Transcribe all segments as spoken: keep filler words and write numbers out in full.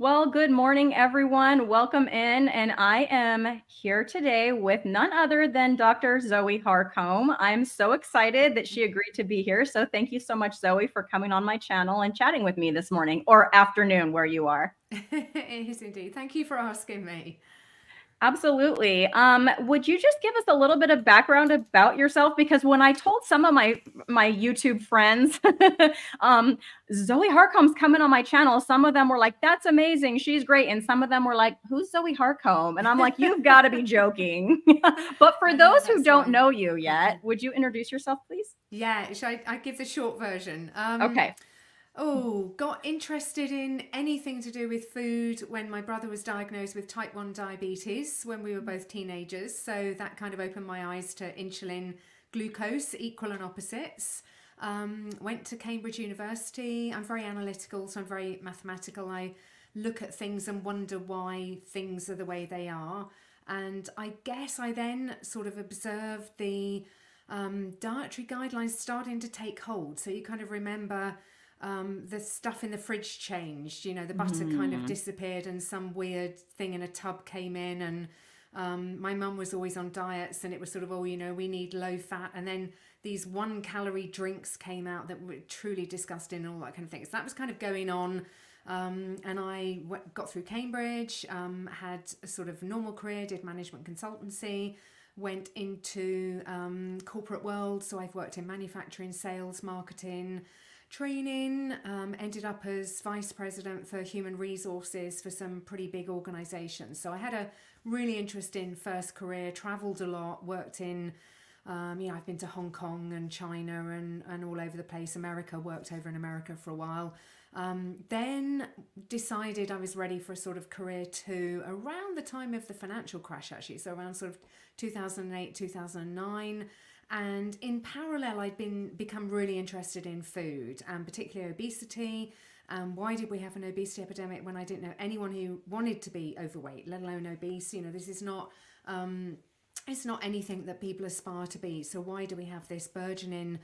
Well, good morning, everyone. Welcome in. And I am here today with none other than Doctor Zoe Harcombe. I'm so excited that she agreed to be here. So thank you so much, Zoe, for coming on my channel and chatting with me this morning or afternoon where you are. It is indeed. Thank you for asking me. Absolutely. Um, would you just give us a little bit of background about yourself? Because when I told some of my my YouTube friends, um, Zoe Harcombe's coming on my channel, some of them were like, that's amazing, she's great. And some of them were like, who's Zoe Harcombe? And I'm like, you've got to be joking. But for those who don't know you yet, would you introduce yourself, please? Yeah, should I, I give the short version? Um, okay. Oh, got interested in anything to do with food when my brother was diagnosed with type one diabetes when we were both teenagers. So that kind of opened my eyes to insulin, glucose, equal and opposites. Um, went to Cambridge University. I'm very analytical, so I'm very mathematical. I look at things and wonder why things are the way they are. And I guess I then sort of observed the um, dietary guidelines starting to take hold. So you kind of remember... Um, the stuff in the fridge changed, you know, the butter mm. kind of disappeared and some weird thing in a tub came in. And um, my mum was always on diets and it was sort of, oh, you know, we need low fat. And then these one calorie drinks came out that were truly disgusting and all that kind of thing. So that was kind of going on. Um, and I went, got through Cambridge, um, had a sort of normal career, did management consultancy, went into um, corporate world. So I've worked in manufacturing, sales, marketing, training, um, ended up as vice president for human resources for some pretty big organizations. So I had a really interesting first career, traveled a lot, worked in, um, you know, I've been to Hong Kong and China and, and all over the place, America, worked over in America for a while. Um, then decided I was ready for a sort of career two around the time of the financial crash, actually. So around sort of two thousand eight, two thousand nine. And in parallel, I'd been become really interested in food and particularly obesity. Um, why did we have an obesity epidemic when I didn't know anyone who wanted to be overweight, let alone obese? You know, this is not, um, it's not anything that people aspire to be. So why do we have this burgeoning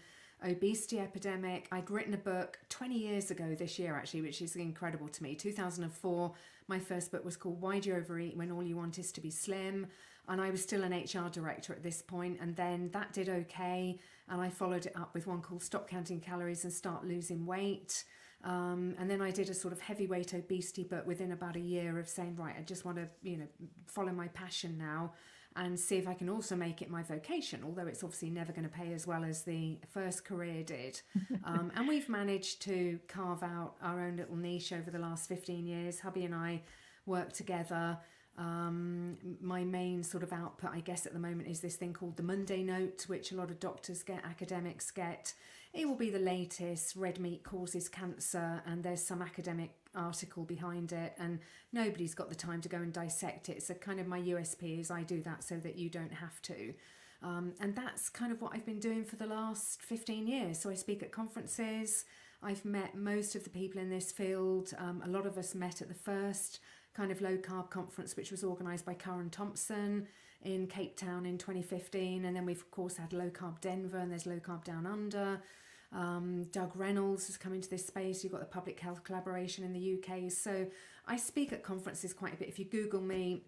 obesity epidemic? I'd written a book twenty years ago this year, actually, which is incredible to me. two thousand four, my first book was called Why Do You Overeat When All You Want Is to Be Slim? And I was still an H R director at this point, and then that did okay. And I followed it up with one called Stop Counting Calories and Start Losing Weight. Um, and then I did a sort of heavyweight obesity, but within about a year of saying, right, I just want to, you know, follow my passion now and see if I can also make it my vocation, although it's obviously never going to pay as well as the first career did. Um, and we've managed to carve out our own little niche over the last fifteen years. Hubby and I work together. Um, my main sort of output, I guess, at the moment is this thing called the Monday Note, which a lot of doctors get, academics get. It will be the latest, red meat causes cancer, and there's some academic article behind it, and nobody's got the time to go and dissect it. So kind of my U S P is I do that so that you don't have to. Um, and that's kind of what I've been doing for the last fifteen years. So I speak at conferences. I've met most of the people in this field. Um, a lot of us met at the first kind of low carb conference, which was organised by Karen Thompson in Cape Town in twenty fifteen. And then we've of course had Low Carb Denver, and there's Low Carb Down Under. Um, Doug Reynolds has come into this space. You've got the Public Health Collaboration in the U K. So I speak at conferences quite a bit. If you Google me,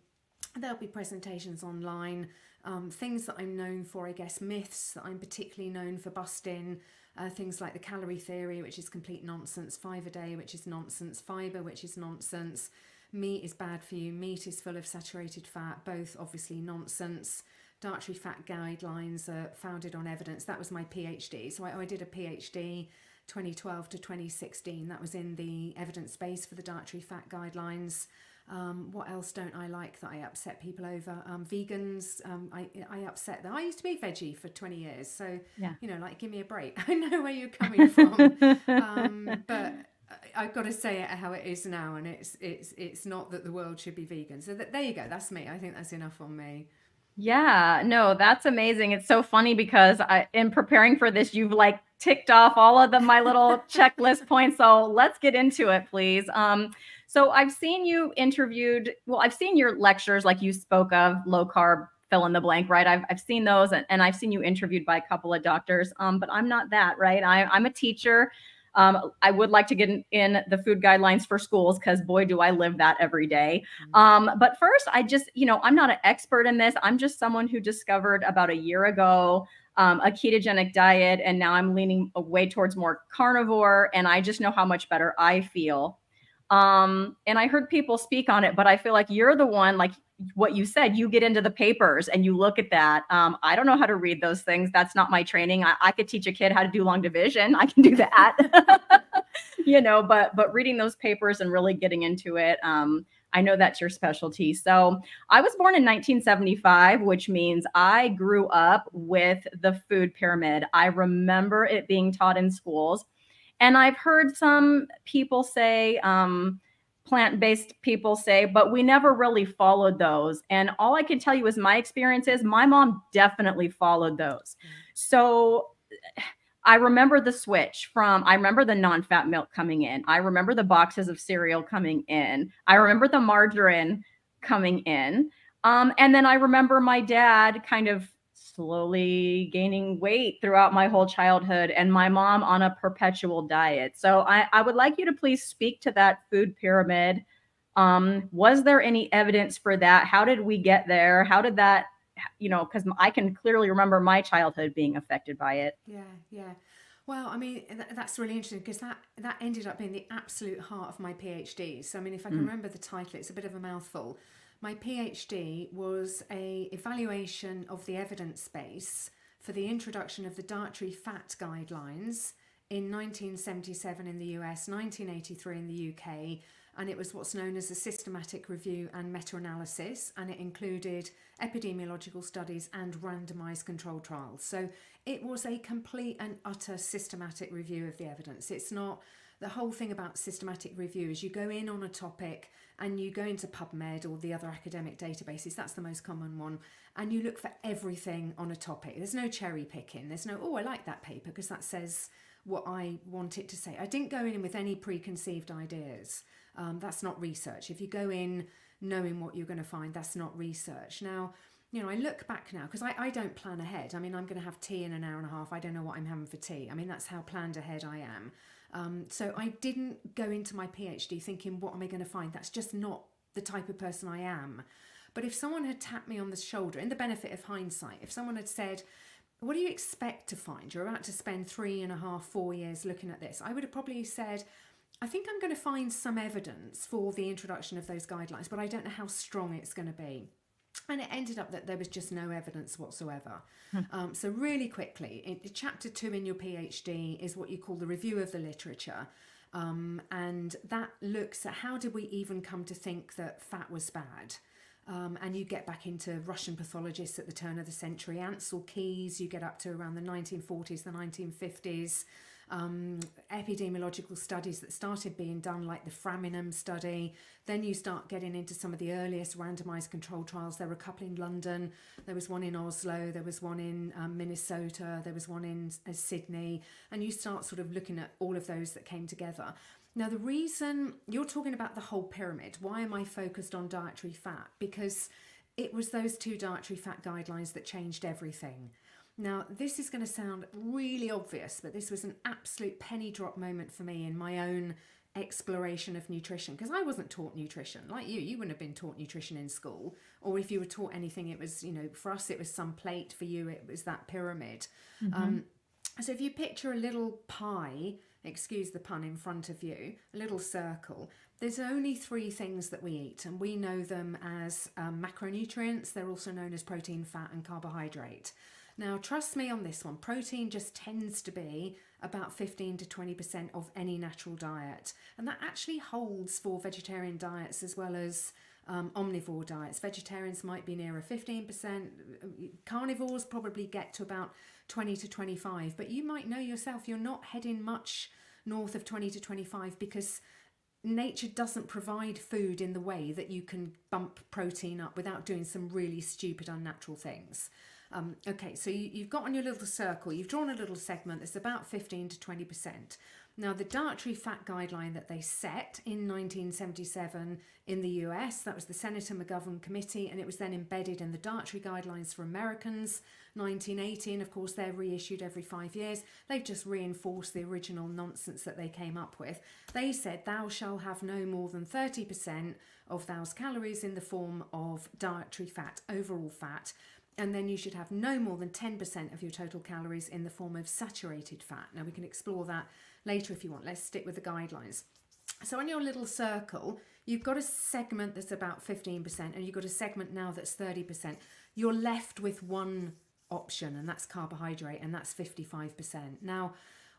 there'll be presentations online, um, things that I'm known for, I guess, myths that I'm particularly known for busting, uh, things like the calorie theory, which is complete nonsense, five a day, which is nonsense, fibre, which is nonsense, meat is bad for you, meat is full of saturated fat, both obviously nonsense. Dietary fat guidelines are founded on evidence. That was my PhD. So I, I did a PhD twenty twelve to twenty sixteen. That was in the evidence base for the dietary fat guidelines. Um, what else don't I like that I upset people over? Um, vegans, um, I, I upset them. I used to be veggie for twenty years. So, yeah. You know, like, give me a break. I know where you're coming from. um, but... I've got to say it how it is now, and it's it's it's not that the world should be vegan. So that, there you go. That's me. I think that's enough on me. Yeah, no, that's amazing. It's so funny because I, in preparing for this, you've like ticked off all of the, my little checklist points. So let's get into it, please. Um, so I've seen you interviewed. Well, I've seen your lectures, like you spoke of low carb, fill in the blank, right? I've, I've seen those, and, and I've seen you interviewed by a couple of doctors. Um, but I'm not that, right? I, I'm a teacher. Um, I would like to get in, in the food guidelines for schools, because boy, do I live that every day. Um, but first, I just, you know, I'm not an expert in this. I'm just someone who discovered about a year ago Um, a ketogenic diet, and now I'm leaning away towards more carnivore, and I just know how much better I feel. Um, and I heard people speak on it, but I feel like you're the one, like what you said, you get into the papers and you look at that. Um, I don't know how to read those things. That's not my training. I, I could teach a kid how to do long division. I can do that, you know, but, but reading those papers and really getting into it, um, I know that's your specialty. So I was born in nineteen seventy-five, which means I grew up with the food pyramid. I remember it being taught in schools. And I've heard some people say, um, plant-based people say, but we never really followed those. And all I can tell you is my experience is my mom definitely followed those. So I remember the switch from, I remember the non-fat milk coming in. I remember the boxes of cereal coming in. I remember the margarine coming in. Um, and then I remember my dad kind of slowly gaining weight throughout my whole childhood, and my mom on a perpetual diet. So I, I would like you to please speak to that food pyramid. Um, was there any evidence for that? How did we get there? How did that, you know, because I can clearly remember my childhood being affected by it. Yeah, yeah. Well, I mean, th that's really interesting, because that, that ended up being the absolute heart of my PhD. So, I mean, if I can mm. remember the title, it's a bit of a mouthful. My PhD was a evaluation of the evidence base for the introduction of the dietary fat guidelines in nineteen seventy-seven in the U S, nineteen eighty-three in the U K, and it was what's known as a systematic review and meta-analysis, and it included epidemiological studies and randomized controlled trials. So it was a complete and utter systematic review of the evidence. It's not the whole thing about systematic review is you go in on a topic and you go into PubMed or the other academic databases, that's the most common one, and you look for everything on a topic. There's no cherry picking. There's no, oh, I like that paper because that says what I want it to say. I didn't go in with any preconceived ideas. Um, that's not research. If you go in knowing what you're going to find, that's not research. Now, you know, I look back now, because I, I don't plan ahead. I mean, I'm going to have tea in an hour and a half. I don't know what I'm having for tea. I mean, that's how planned ahead I am. Um, so I didn't go into my PhD thinking, what am I going to find? That's just not the type of person I am. But if someone had tapped me on the shoulder, in the benefit of hindsight, if someone had said, what do you expect to find? You're about to spend three and a half, four years looking at this. I would have probably said, I think I'm going to find some evidence for the introduction of those guidelines, but I don't know how strong it's going to be. And it ended up that there was just no evidence whatsoever. Hmm. Um, so really quickly, in, chapter two in your PhD is what you call the review of the literature. Um, and that looks at how did we even come to think that fat was bad? Um, and you get back into Russian pathologists at the turn of the century, Ansel Keys, you get up to around the nineteen forties, the nineteen fifties. Um, epidemiological studies that started being done, like the Framingham study. Then you start getting into some of the earliest randomized controlled trials. There were a couple in London, there was one in Oslo, there was one in um, Minnesota, there was one in uh, Sydney, and you start sort of looking at all of those that came together. Now, the reason you're talking about the whole pyramid, why am I focused on dietary fat? Because it was those two dietary fat guidelines that changed everything. Now, this is going to sound really obvious, but this was an absolute penny drop moment for me in my own exploration of nutrition, because I wasn't taught nutrition. Like you, you wouldn't have been taught nutrition in school, or if you were taught anything, it was, you know, for us, it was some plate, for you, it was that pyramid. Mm-hmm. Um, so if you picture a little pie, excuse the pun, in front of you, a little circle, there's only three things that we eat, and we know them as um, macronutrients. They're also known as protein, fat, and carbohydrate. Now, trust me on this one, protein just tends to be about fifteen to twenty percent of any natural diet. And that actually holds for vegetarian diets as well as um, omnivore diets. Vegetarians might be nearer fifteen percent, carnivores probably get to about twenty to twenty-five, but you might know yourself, you're not heading much north of twenty to twenty-five, because nature doesn't provide food in the way that you can bump protein up without doing some really stupid, unnatural things. Um, okay, so you, you've got on your little circle, you've drawn a little segment that's about fifteen to twenty percent. Now, the dietary fat guideline that they set in nineteen seventy-seven in the U S, that was the Senator McGovern Committee, and it was then embedded in the Dietary Guidelines for Americans, nineteen eighty, and of course they're reissued every five years. They've just reinforced the original nonsense that they came up with. They said, thou shall have no more than thirty percent of thou's calories in the form of dietary fat, overall fat, and then you should have no more than ten percent of your total calories in the form of saturated fat. Now, we can explore that later if you want. Let's stick with the guidelines. So on your little circle, you've got a segment that's about fifteen percent, and you've got a segment now that's thirty percent. You're left with one option, and that's carbohydrate, and that's fifty-five percent. Now,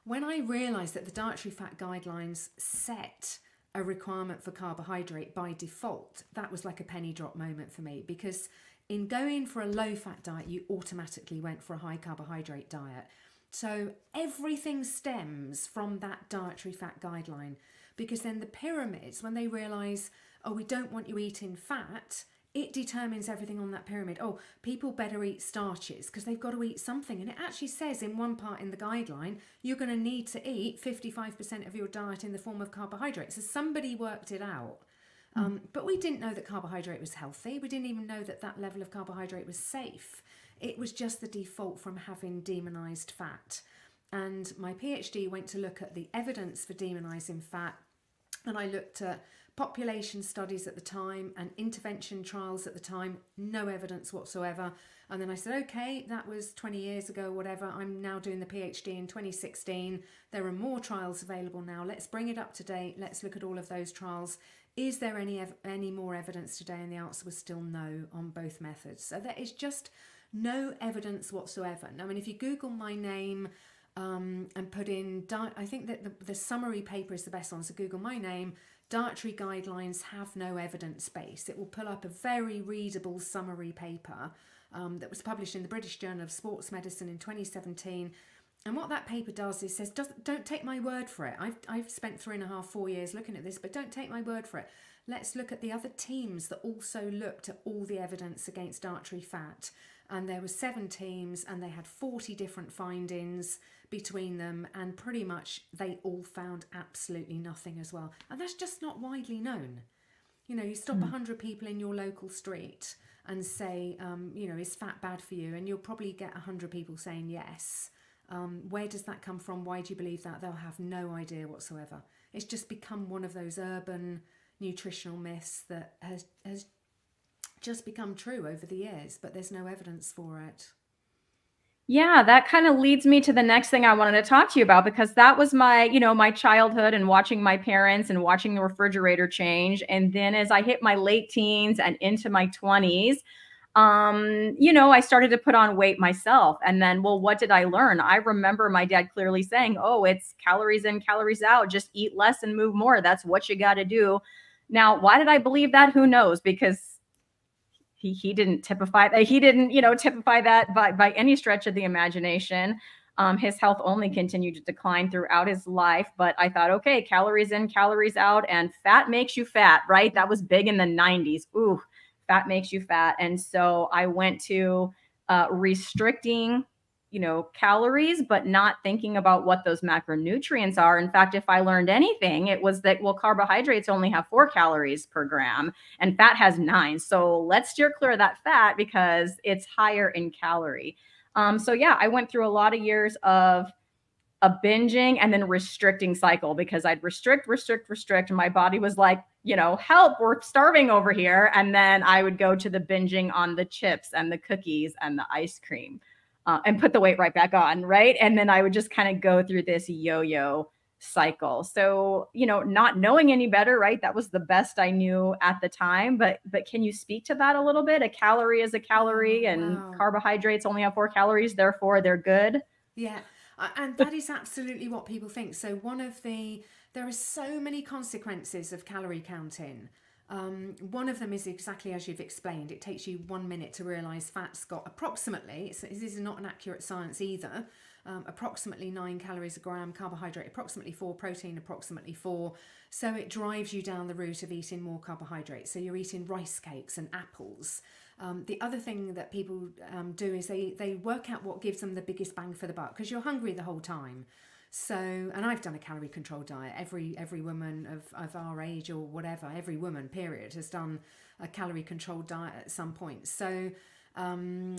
when I realised that the dietary fat guidelines set a requirement for carbohydrate by default, that was like a penny drop moment for me, because in going for a low-fat diet, you automatically went for a high-carbohydrate diet. So everything stems from that dietary fat guideline, because then the pyramids, when they realise, oh, we don't want you eating fat, it determines everything on that pyramid. Oh, people better eat starches because they've got to eat something. And it actually says in one part in the guideline, you're going to need to eat fifty-five percent of your diet in the form of carbohydrates. So somebody worked it out. Um, but we didn't know that carbohydrate was healthy. We didn't even know that that level of carbohydrate was safe. It was just the default from having demonized fat. And my PhD went to look at the evidence for demonizing fat. And I looked at population studies at the time and intervention trials at the time, no evidence whatsoever. And then I said, okay, that was twenty years ago, whatever. I'm now doing the PhD in twenty sixteen. There are more trials available now. Let's bring it up to date. Let's look at all of those trials. Is there any any more evidence today? And the answer was still no on both methods. So there is just no evidence whatsoever. I mean, if you Google my name um, and put in, di I think that the, the summary paper is the best one. So Google my name, dietary guidelines have no evidence base. It will pull up a very readable summary paper um, that was published in the British Journal of Sports Medicine in twenty seventeen. And what that paper does is says, don't take my word for it. I've, I've spent three and a half, four years looking at this, but don't take my word for it. Let's look at the other teams that also looked at all the evidence against dietary fat. And there were seven teams, and they had forty different findings between them. And pretty much they all found absolutely nothing as well. And that's just not widely known. You know, you stop mm. a hundred people in your local street and say, um, you know, is fat bad for you? And you'll probably get a hundred people saying yes. Um, where does that come from? Why do you believe that? They'll have no idea whatsoever. It's just become one of those urban nutritional myths that has, has just become true over the years, but there's no evidence for it. Yeah, that kind of leads me to the next thing I wanted to talk to you about, because that was my, you know, my childhood and watching my parents and watching the refrigerator change. And then as I hit my late teens and into my twenties, Um, you know, I started to put on weight myself. And then, well, what did I learn? I remember my dad clearly saying, oh, it's calories in, calories out, just eat less and move more. That's what you got to do. Now, why did I believe that? Who knows? Because he, he didn't typify that. He didn't, you know, typify that by, by any stretch of the imagination. Um, his health only continued to decline throughout his life. But I thought, okay, calories in, calories out, and fat makes you fat, right? That was big in the nineties. Ooh. Fat makes you fat. And so I went to uh, restricting, you know, calories, but not thinking about what those macronutrients are. In fact, if I learned anything, it was that, well, carbohydrates only have four calories per gram and fat has nine. So let's steer clear of that fat because it's higher in calorie. Um, so yeah, I went through a lot of years of a binging and then restricting cycle, because I'd restrict, restrict, restrict. And my body was like, you know, help, we're starving over here. And then I would go to the binging on the chips and the cookies and the ice cream uh, and put the weight right back on, right? And then I would just kind of go through this yo-yo cycle. So, you know, not knowing any better, right? That was the best I knew at the time. But but can you speak to that a little bit? A calorie is a calorie, and wow, carbohydrates only have four calories, therefore they're good. Yeah. And that is absolutely what people think. So one of the, there are so many consequences of calorie counting. Um, one of them is exactly as you've explained. It takes you one minute to realise fat's got approximately, so this is not an accurate science either, um, approximately nine calories a gram, carbohydrate approximately four, protein approximately four. So it drives you down the route of eating more carbohydrates. So you're eating rice cakes and apples. Um, the other thing that people um, do is they, they work out what gives them the biggest bang for the buck, because you're hungry the whole time. So, and I've done a calorie control diet. Every every woman of, of our age or whatever, every woman, period, has done a calorie control diet at some point. So um,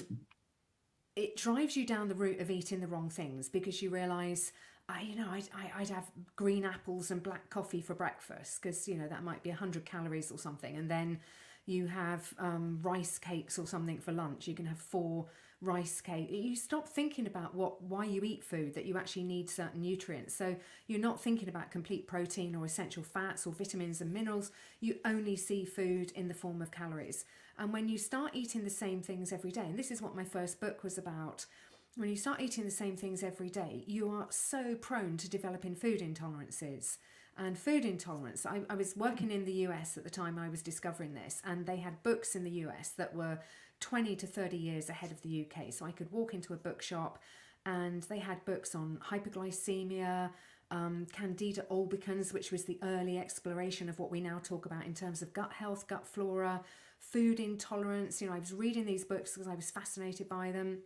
it drives you down the route of eating the wrong things, because you realise, I, you know, I'd, I'd have green apples and black coffee for breakfast because, you know, that might be one hundred calories or something. And then you have um, rice cakes or something for lunch. You can have four rice cake. You stop thinking about what why you eat food, that you actually need certain nutrients. So you're not thinking about complete protein or essential fats or vitamins and minerals. You only see food in the form of calories. And when you start eating the same things every day, and this is what my first book was about, when you start eating the same things every day, you are so prone to developing food intolerances. And food intolerance, I, I was working in the U S at the time I was discovering this, and they had books in the U S that were twenty to thirty years ahead of the U K. So I could walk into a bookshop and they had books on hyperglycemia, um, Candida albicans, which was the early exploration of what we now talk about in terms of gut health, gut flora, food intolerance. You know, I was reading these books because I was fascinated by them.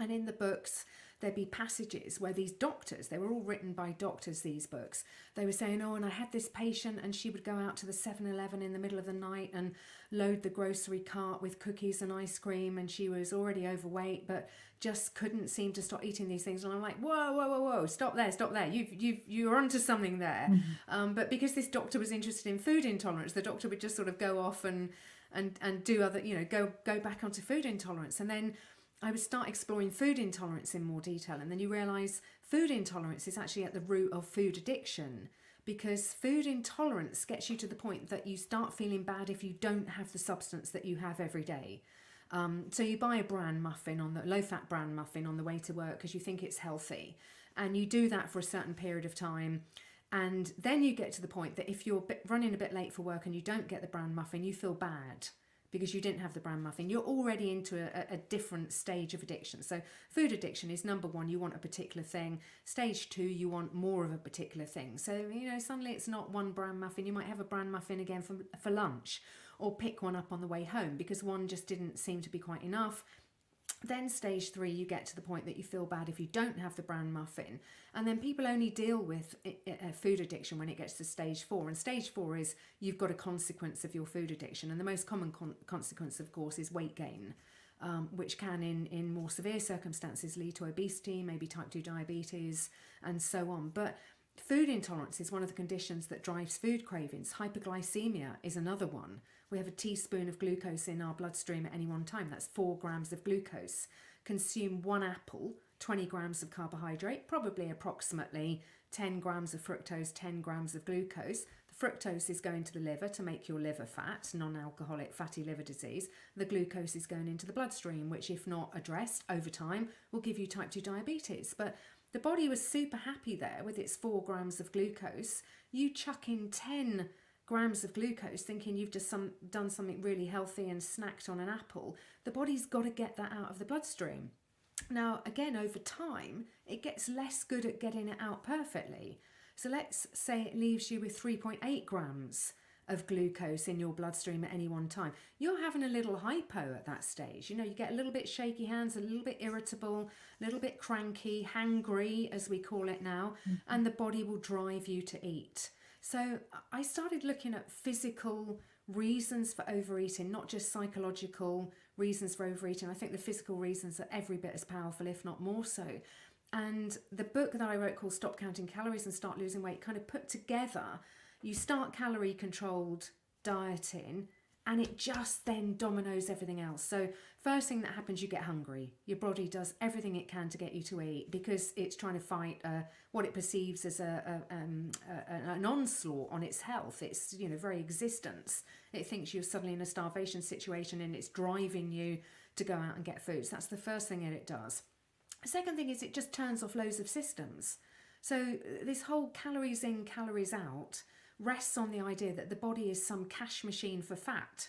And in the books, there'd be passages where these doctors, they were all written by doctors, these books, they were saying, oh, and I had this patient and she would go out to the seven eleven in the middle of the night and load the grocery cart with cookies and ice cream, and she was already overweight but just couldn't seem to stop eating these things. And I'm like, whoa, whoa, whoa, whoa, stop there, stop there. You've, you've, you're onto something there. Um, but because this doctor was interested in food intolerance, the doctor would just sort of go off and, and, and do other, you know, go, go back onto food intolerance. And then I would start exploring food intolerance in more detail, and then you realise food intolerance is actually at the root of food addiction, because food intolerance gets you to the point that you start feeling bad if you don't have the substance that you have every day. Um, so you buy a bran muffin, on the low-fat bran muffin on the way to work because you think it's healthy, and you do that for a certain period of time, and then you get to the point that if you're running a bit late for work and you don't get the bran muffin, you feel bad because you didn't have the bran muffin. You're already into a, a different stage of addiction. So food addiction is number one, you want a particular thing. Stage two, you want more of a particular thing. So, you know, suddenly it's not one bran muffin. You might have a bran muffin again for, for lunch, or pick one up on the way home because one just didn't seem to be quite enough. Then stage three, you get to the point that you feel bad if you don't have the bran muffin. And then people only deal with food addiction when it gets to stage four. And stage four is you've got a consequence of your food addiction. And the most common con consequence, of course, is weight gain, um, which can, in, in more severe circumstances, lead to obesity, maybe type two diabetes, and so on. But food intolerance is one of the conditions that drives food cravings. Hyperglycemia is another one. We have a teaspoon of glucose in our bloodstream at any one time. That's four grams of glucose. Consume one apple, twenty grams of carbohydrate, probably approximately ten grams of fructose, ten grams of glucose. The fructose is going to the liver to make your liver fat, non-alcoholic fatty liver disease. The glucose is going into the bloodstream, which, if not addressed over time, will give you type two diabetes. But the body was super happy there with its four grams of glucose. You chuck in ten grams of glucose thinking you've just some, done something really healthy and snacked on an apple. The body's got to get that out of the bloodstream. Now, again, over time, it gets less good at getting it out perfectly. So let's say it leaves you with three point eight grams of glucose in your bloodstream at any one time. You're having a little hypo at that stage. You know, you get a little bit shaky hands, a little bit irritable, a little bit cranky, hangry as we call it now, mm-hmm. and the body will drive you to eat. So I started looking at physical reasons for overeating, not just psychological reasons for overeating. I think the physical reasons are every bit as powerful, if not more so. And the book that I wrote called Stop Counting Calories and Start Losing Weight kind of put together. You start calorie-controlled dieting and it just then dominoes everything else. So first thing that happens, you get hungry. Your body does everything it can to get you to eat because it's trying to fight uh, what it perceives as a, a, um, a, an onslaught on its health. It's, you know, very existence. It thinks you're suddenly in a starvation situation and it's driving you to go out and get food. So that's the first thing that it does. The second thing is it just turns off loads of systems. So this whole calories in, calories out rests on the idea that the body is some cash machine for fat.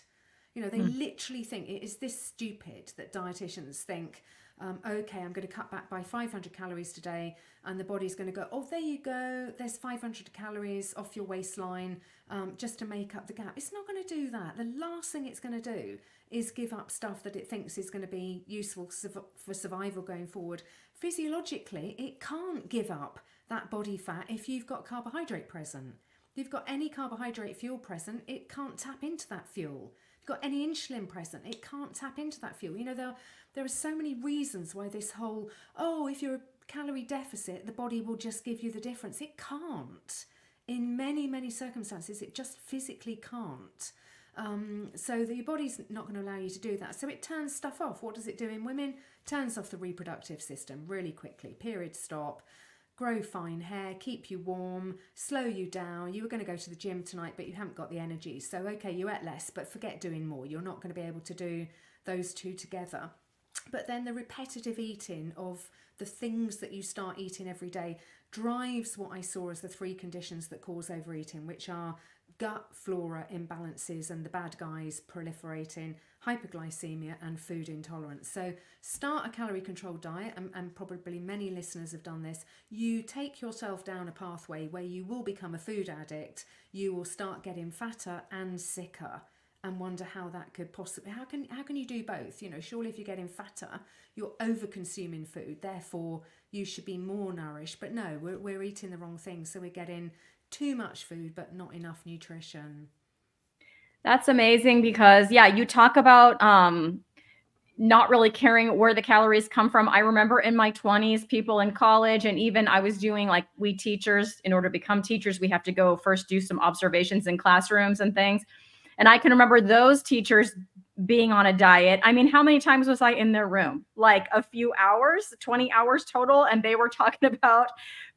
You know, they mm. literally think it is this stupid that dietitians think, um, okay, I'm going to cut back by five hundred calories today, and the body's going to go, oh, there you go, there's five hundred calories off your waistline, um, just to make up the gap. It's not going to do that. The last thing it's going to do is give up stuff that it thinks is going to be useful for survival going forward. Physiologically, it can't give up that body fat if you've got carbohydrate present. If you've got any carbohydrate fuel present, it can't tap into that fuel. If you've got any insulin present, it can't tap into that fuel. You know, there, there are so many reasons why this whole, oh, if you're a calorie deficit, the body will just give you the difference. It can't. In many, many circumstances, it just physically can't. Um, so the, your body's not going to allow you to do that. So it turns stuff off. What does it do in women? Turns off the reproductive system really quickly. Period stop. Grow fine hair, keep you warm, slow you down. You were going to go to the gym tonight, but you haven't got the energy. So, okay, you ate less, but forget doing more. You're not going to be able to do those two together. But then the repetitive eating of the things that you start eating every day drives what I saw as the three conditions that cause overeating, which are gut flora imbalances and the bad guys proliferating, hyperglycemia and food intolerance. So start a calorie controlled diet, and, and probably many listeners have done this. You take yourself down a pathway where you will become a food addict. You will start getting fatter and sicker, and wonder how that could possibly, how can how can you do both? You know, surely if you're getting fatter, you're over consuming food, therefore you should be more nourished. But no, we're, we're eating the wrong things, so we're getting too much food but not enough nutrition. That's amazing, because yeah, you talk about um not really caring where the calories come from. I remember in my twenties, people in college, and even I was doing, like, we teachers, in order to become teachers, we have to go first do some observations in classrooms and things. And I can remember those teachers being on a diet. I mean, how many times was I in their room? Like a few hours, twenty hours total. And they were talking about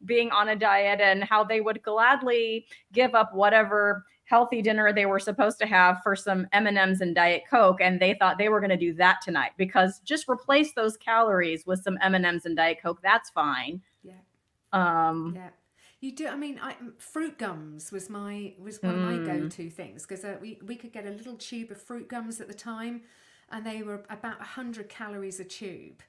being on a diet and how they would gladly give up whatever healthy dinner they were supposed to have for some M and M's and Diet Coke. And they thought they were going to do that tonight, because just replace those calories with some M and M's and Diet Coke. That's fine. Yeah. Um, yeah. You do. I mean, I, fruit gums was my was one of my mm. go-to things, because uh, we we could get a little tube of fruit gums at the time, and they were about a hundred calories a tube,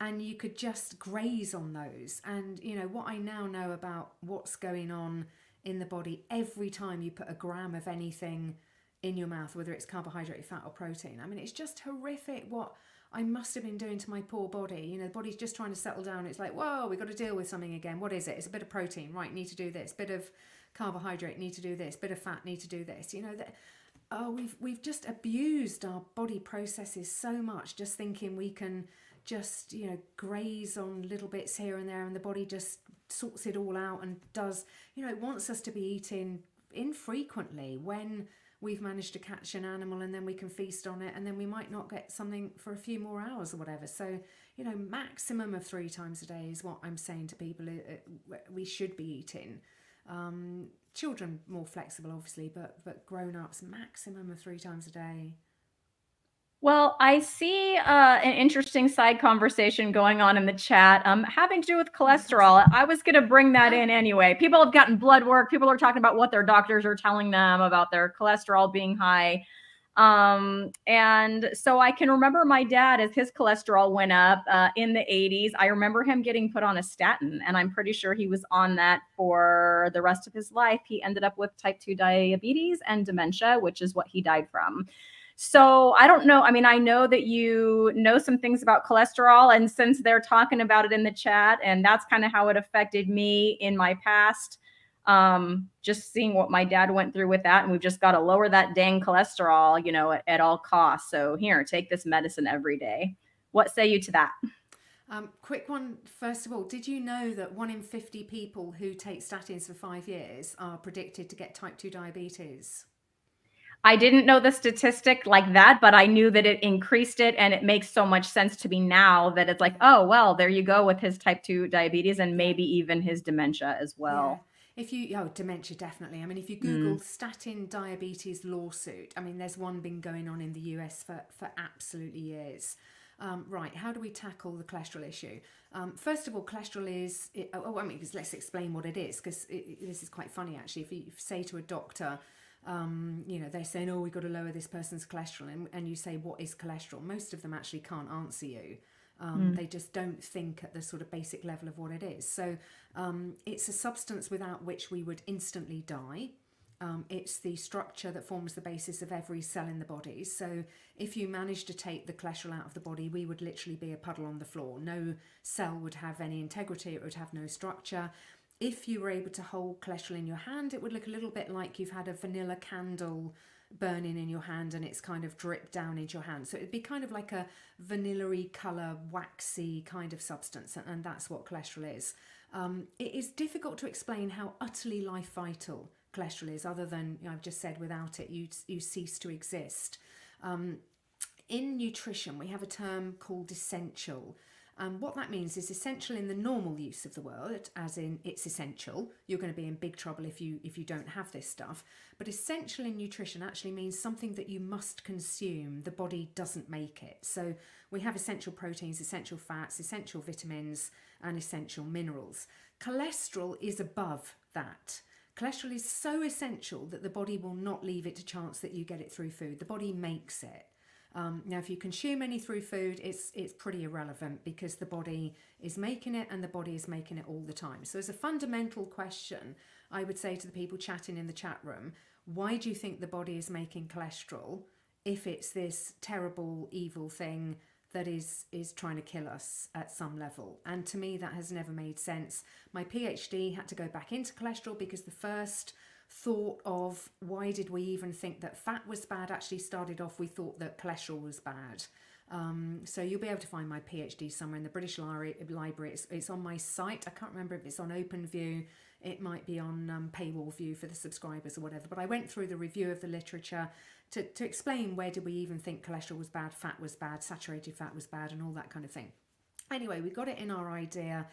and you could just graze on those. And you know what I now know about what's going on in the body every time you put a gram of anything in your mouth, whether it's carbohydrate, fat, or protein. I mean, it's just horrific what I must have been doing to my poor body. You know, the body's just trying to settle down. It's like, whoa, we've got to deal with something again. What is it? It's a bit of protein, right? Need to do this. Bit of carbohydrate, need to do this. Bit of fat, need to do this. You know, that, oh, we've we've just abused our body processes so much, just thinking we can just, you know, graze on little bits here and there, and the body just sorts it all out and does, you know, it wants us to be eating infrequently when we've managed to catch an animal, and then we can feast on it, and then we might not get something for a few more hours or whatever. So, you know, maximum of three times a day is what I'm saying to people we should be eating. Um, children more flexible, obviously, but but grown-ups, maximum of three times a day. Well, I see uh, an interesting side conversation going on in the chat, um, having to do with cholesterol. I was going to bring that in anyway. People have gotten blood work. People are talking about what their doctors are telling them about their cholesterol being high. Um, and so I can remember my dad, as his cholesterol went up uh, in the eighties, I remember him getting put on a statin, and I'm pretty sure he was on that for the rest of his life. He ended up with type two diabetes and dementia, which is what he died from. So I don't know. I mean, I know that you know some things about cholesterol, and since they're talking about it in the chat, and that's kind of how it affected me in my past, um, just seeing what my dad went through with that. And we've just got to lower that dang cholesterol, you know, at, at all costs. So here, take this medicine every day. What say you to that? Um, quick one. First of all, did you know that one in fifty people who take statins for five years are predicted to get type two diabetes? I didn't know the statistic like that, but I knew that it increased it, and it makes so much sense to me now that it's like, oh, well, there you go with his type two diabetes, and maybe even his dementia as well. Yeah. If you, oh, dementia, definitely. I mean, if you Google mm. statin diabetes lawsuit, I mean, there's one been going on in the U S for, for absolutely years. Um, right, how do we tackle the cholesterol issue? Um, first of all, cholesterol is, it, oh, I mean, let's explain what it is, because this is quite funny, actually. If you, if you say to a doctor, Um, you know, they're saying, oh, we've got to lower this person's cholesterol. And, and you say, what is cholesterol? Most of them actually can't answer you. Um, mm. They just don't think at the sort of basic level of what it is. So um, it's a substance without which we would instantly die. Um, it's the structure that forms the basis of every cell in the body. So if you manage to take the cholesterol out of the body, we would literally be a puddle on the floor. No cell would have any integrity. It would have no structure. if you were able to hold cholesterol in your hand, it would look a little bit like you've had a vanilla candle burning in your hand and it's kind of dripped down into your hand. So it'd be kind of like a vanilla-y colour, waxy kind of substance, and that's what cholesterol is. Um, it is difficult to explain how utterly life-vital cholesterol is, other than, you know, I've just said, without it you, you cease to exist. Um, in nutrition, we have a term called essential. And um, what that means is essential in the normal use of the word, as in it's essential. You're going to be in big trouble if you if you don't have this stuff. But essential in nutrition actually means something that you must consume. The body doesn't make it. So we have essential proteins, essential fats, essential vitamins, and essential minerals. Cholesterol is above that. Cholesterol is so essential that the body will not leave it to chance that you get it through food. The body makes it. Um, now, if you consume any through food, it's it's pretty irrelevant, because the body is making it and the body is making it all the time. So as a fundamental question, I would say to the people chatting in the chat room, why do you think the body is making cholesterol if it's this terrible, evil thing that is, is trying to kill us at some level? And to me, that has never made sense. My PhD had to go back into cholesterol because the first thought of why did we even think that fat was bad actually started off, we thought that cholesterol was bad. Um, so you'll be able to find my PhD somewhere in the British Library. It's, it's on my site. I can't remember if it's on OpenView. It might be on um, paywall view for the subscribers or whatever. But I went through the review of the literature to, to explain where did we even think cholesterol was bad, fat was bad, saturated fat was bad, and all that kind of thing. Anyway, we got it in our idea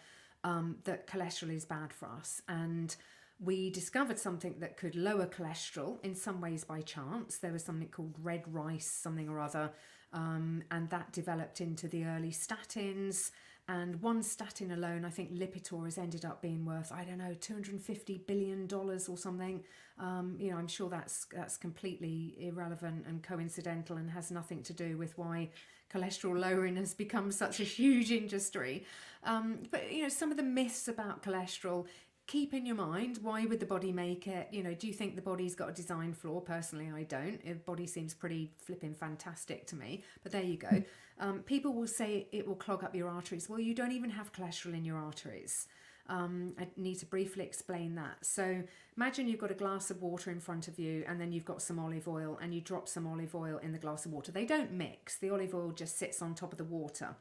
um, that cholesterol is bad for us. And we discovered something that could lower cholesterol in some ways by chance. There was something called red rice, something or other, um, and that developed into the early statins. And one statin alone, I think Lipitor, has ended up being worth, I don't know, two hundred fifty billion dollars or something. Um, you know, I'm sure that's, that's completely irrelevant and coincidental and has nothing to do with why cholesterol lowering has become such a huge industry. Um, but, you know, some of the myths about cholesterol, keep in your mind, why would the body make it? You know, do you think the body's got a design flaw? Personally, I don't. The body seems pretty flipping fantastic to me, but there you go. Um, people will say it will clog up your arteries. Well, you don't even have cholesterol in your arteries. Um, I need to briefly explain that. So imagine you've got a glass of water in front of you, and then you've got some olive oil, and you drop some olive oil in the glass of water. They don't mix. The olive oil just sits on top of the water.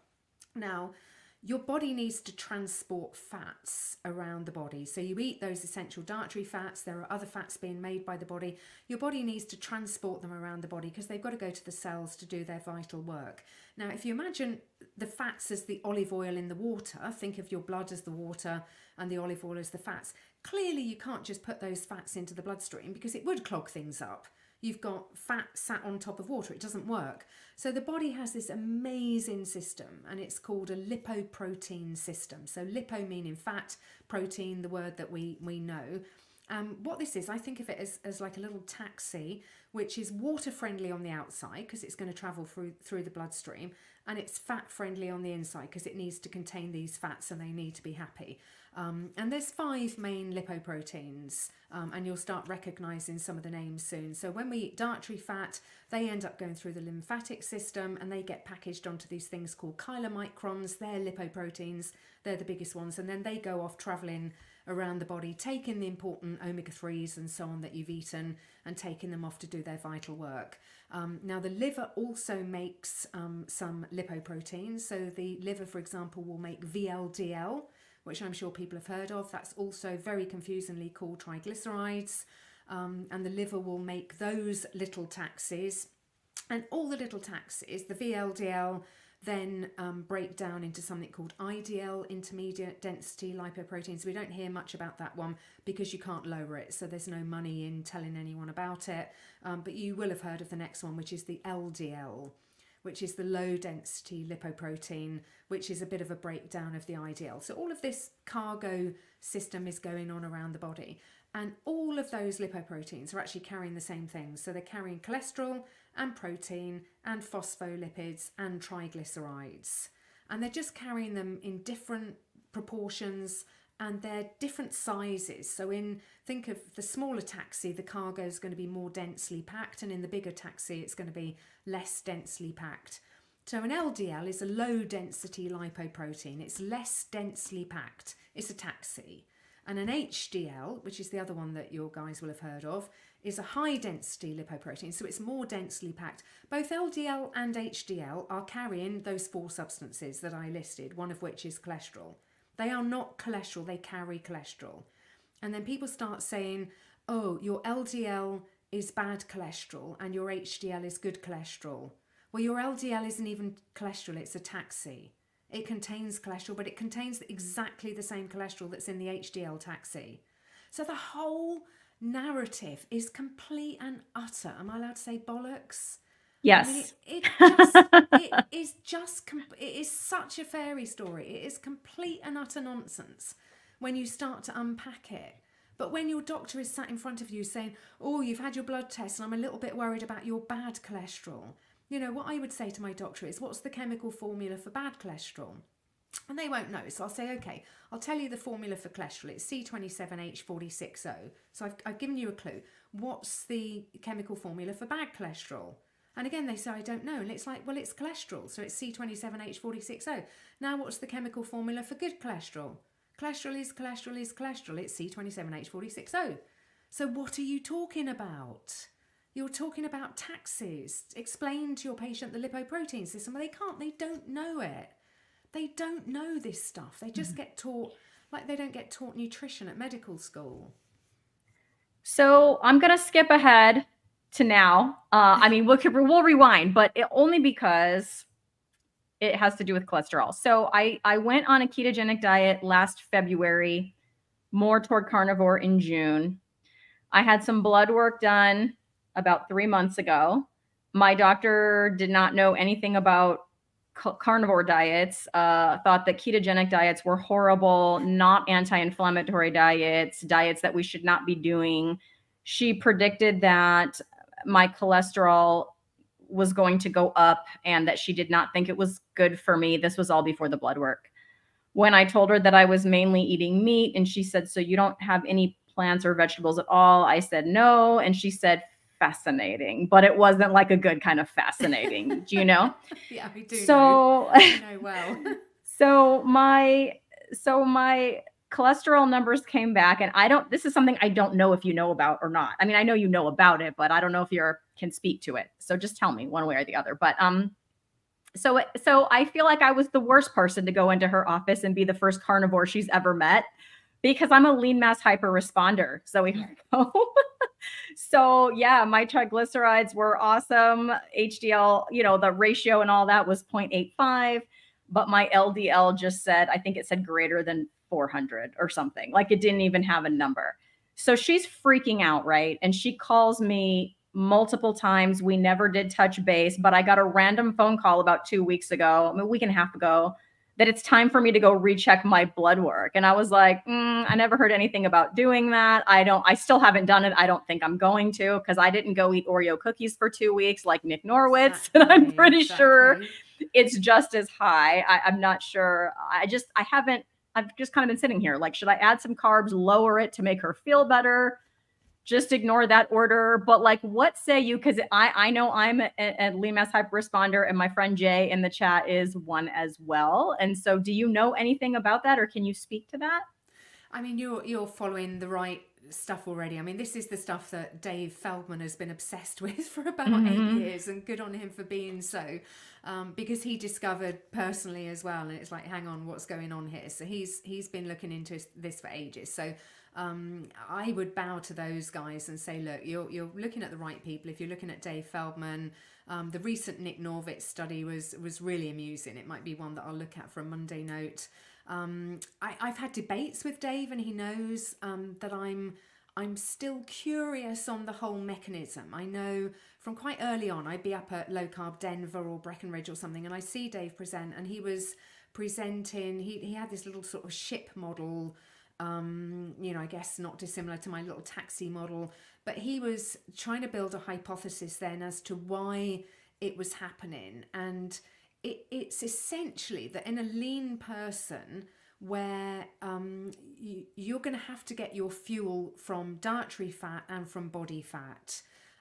Now, your body needs to transport fats around the body. So you eat those essential dietary fats. There are other fats being made by the body. Your body needs to transport them around the body because they've got to go to the cells to do their vital work. Now, if you imagine the fats as the olive oil in the water, think of your blood as the water and the olive oil as the fats. Clearly, you can't just put those fats into the bloodstream because it would clog things up. You've got fat sat on top of water. It doesn't work. So the body has this amazing system, and it's called a lipoprotein system. So lipo meaning fat, protein, the word that we, we know. Um, what this is, I think of it as, as like a little taxi, which is water-friendly on the outside because it's going to travel through, through the bloodstream, and it's fat-friendly on the inside because it needs to contain these fats and they need to be happy. Um, and there's five main lipoproteins, um, and you'll start recognising some of the names soon. So when we eat dietary fat, they end up going through the lymphatic system, and they get packaged onto these things called chylomicrons. They're lipoproteins. They're the biggest ones. And then they go off travelling around the body, taking the important omega threes and so on that you've eaten, and taking them off to do their vital work. Um, now, the liver also makes um, some lipoproteins. So the liver, for example, will make V L D L, which I'm sure people have heard of. That's also very confusingly called triglycerides. Um, and the liver will make those little taxis. And all the little taxis, the V L D L, then um, break down into something called I D L, intermediate density lipoproteins. We don't hear much about that one because you can't lower it, so there's no money in telling anyone about it. Um, but you will have heard of the next one, which is the L D L, which is the low density lipoprotein, which is a bit of a breakdown of the I D L. So all of this cargo system is going on around the body. And all of those lipoproteins are actually carrying the same things. So they're carrying cholesterol and protein and phospholipids and triglycerides. And they're just carrying them in different proportions, and they're different sizes. So in, think of the smaller taxi, the cargo is going to be more densely packed, and in the bigger taxi, it's going to be less densely packed. So an L D L is a low density lipoprotein. It's less densely packed. It's a taxi. And an H D L, which is the other one that your guys will have heard of, is a high-density lipoprotein, so it's more densely packed. Both L D L and H D L are carrying those four substances that I listed, one of which is cholesterol. They are not cholesterol, they carry cholesterol. And then people start saying, oh, your L D L is bad cholesterol and your H D L is good cholesterol. Well, your L D L isn't even cholesterol, it's a taxi. It contains cholesterol, but it contains exactly the same cholesterol that's in the H D L taxi. So the whole narrative is complete and utter. Am I allowed to say bollocks? Yes. I mean, it, it, just, it is just, it is such a fairy story. It is complete and utter nonsense when you start to unpack it. But when your doctor is sat in front of you saying, oh, you've had your blood test and I'm a little bit worried about your bad cholesterol. You know, what I would say to my doctor is, what's the chemical formula for bad cholesterol? And they won't know. So I'll say, okay, I'll tell you the formula for cholesterol. It's C twenty-seven H four six O. So I've, I've given you a clue. What's the chemical formula for bad cholesterol? And again, they say, I don't know. And it's like, well, it's cholesterol. So it's C twenty-seven H four six O. Now, what's the chemical formula for good cholesterol? Cholesterol is cholesterol is cholesterol. It's C twenty-seven H four six O. So what are you talking about? You're talking about taxes. Explain to your patient the lipoprotein system. Well, they can't. They don't know it. They don't know this stuff. They just mm. get taught, like they don't get taught nutrition at medical school. So I'm going to skip ahead to now. Uh, I mean, we'll, we'll rewind, but it, only because it has to do with cholesterol. So I, I went on a ketogenic diet last February, more toward carnivore in June. I had some blood work done about three months ago. My doctor did not know anything about ca- carnivore diets, uh, thought that ketogenic diets were horrible, not anti-inflammatory diets, diets that we should not be doing. She predicted that my cholesterol was going to go up and that she did not think it was good for me. This was all before the blood work. When I told her that I was mainly eating meat and she said, so you don't have any plants or vegetables at all? I said, no. And she said, fascinating, but it wasn't like a good kind of fascinating. Do you know? Yeah, we do. So, know. I know well. so my, so my cholesterol numbers came back and I don't, this is something I don't know if you know about or not. I mean, I know you know about it, but I don't know if you're can speak to it. So just tell me one way or the other. But um, so, it, so I feel like I was the worst person to go into her office and be the first carnivore she's ever met because I'm a lean mass hyper responder. So we go. So yeah, my triglycerides were awesome. H D L, you know, the ratio and all that was zero point eight five, but my L D L just said, I think it said greater than four hundred or something. Like it didn't even have a number. So she's freaking out, right? And she calls me multiple times. We never did touch base, but I got a random phone call about two weeks ago, a week and a half ago, that it's time for me to go recheck my blood work. And I was like, mm, I never heard anything about doing that. I don't, I still haven't done it. I don't think I'm going to, because I didn't go eat Oreo cookies for two weeks like Nick Norwitz. Exactly, and I'm pretty exactly. sure it's just as high. I, I'm not sure. I just, I haven't, I've just kind of been sitting here. Like, should I add some carbs, lower it to make her feel better? Just ignore that order. But like, what say you? Because I, I know I'm a, a lean mass hyper responder and my friend Jay in the chat is one as well. And so do you know anything about that or can you speak to that? I mean, you're, you're following the right stuff already. I mean, this is the stuff that Dave Feldman has been obsessed with for about mm-hmm. eight years and good on him for being so, um, because he discovered personally as well. And it's like, hang on, what's going on here? So he's, he's been looking into this for ages. So Um, I would bow to those guys and say, look, you're, you're looking at the right people. If you're looking at Dave Feldman, um, the recent Nick Norwitz study was was really amusing. It might be one that I'll look at for a Monday note. Um, I, I've had debates with Dave, and he knows um, that I'm I'm still curious on the whole mechanism. I know from quite early on, I'd be up at Low Carb Denver or Breckenridge or something, and I see Dave present, and he was presenting. He he had this little sort of ship model. Um, you know, I guess not dissimilar to my little taxi model, but he was trying to build a hypothesis then as to why it was happening. And it, it's essentially that in a lean person where um, you, you're going to have to get your fuel from dietary fat and from body fat.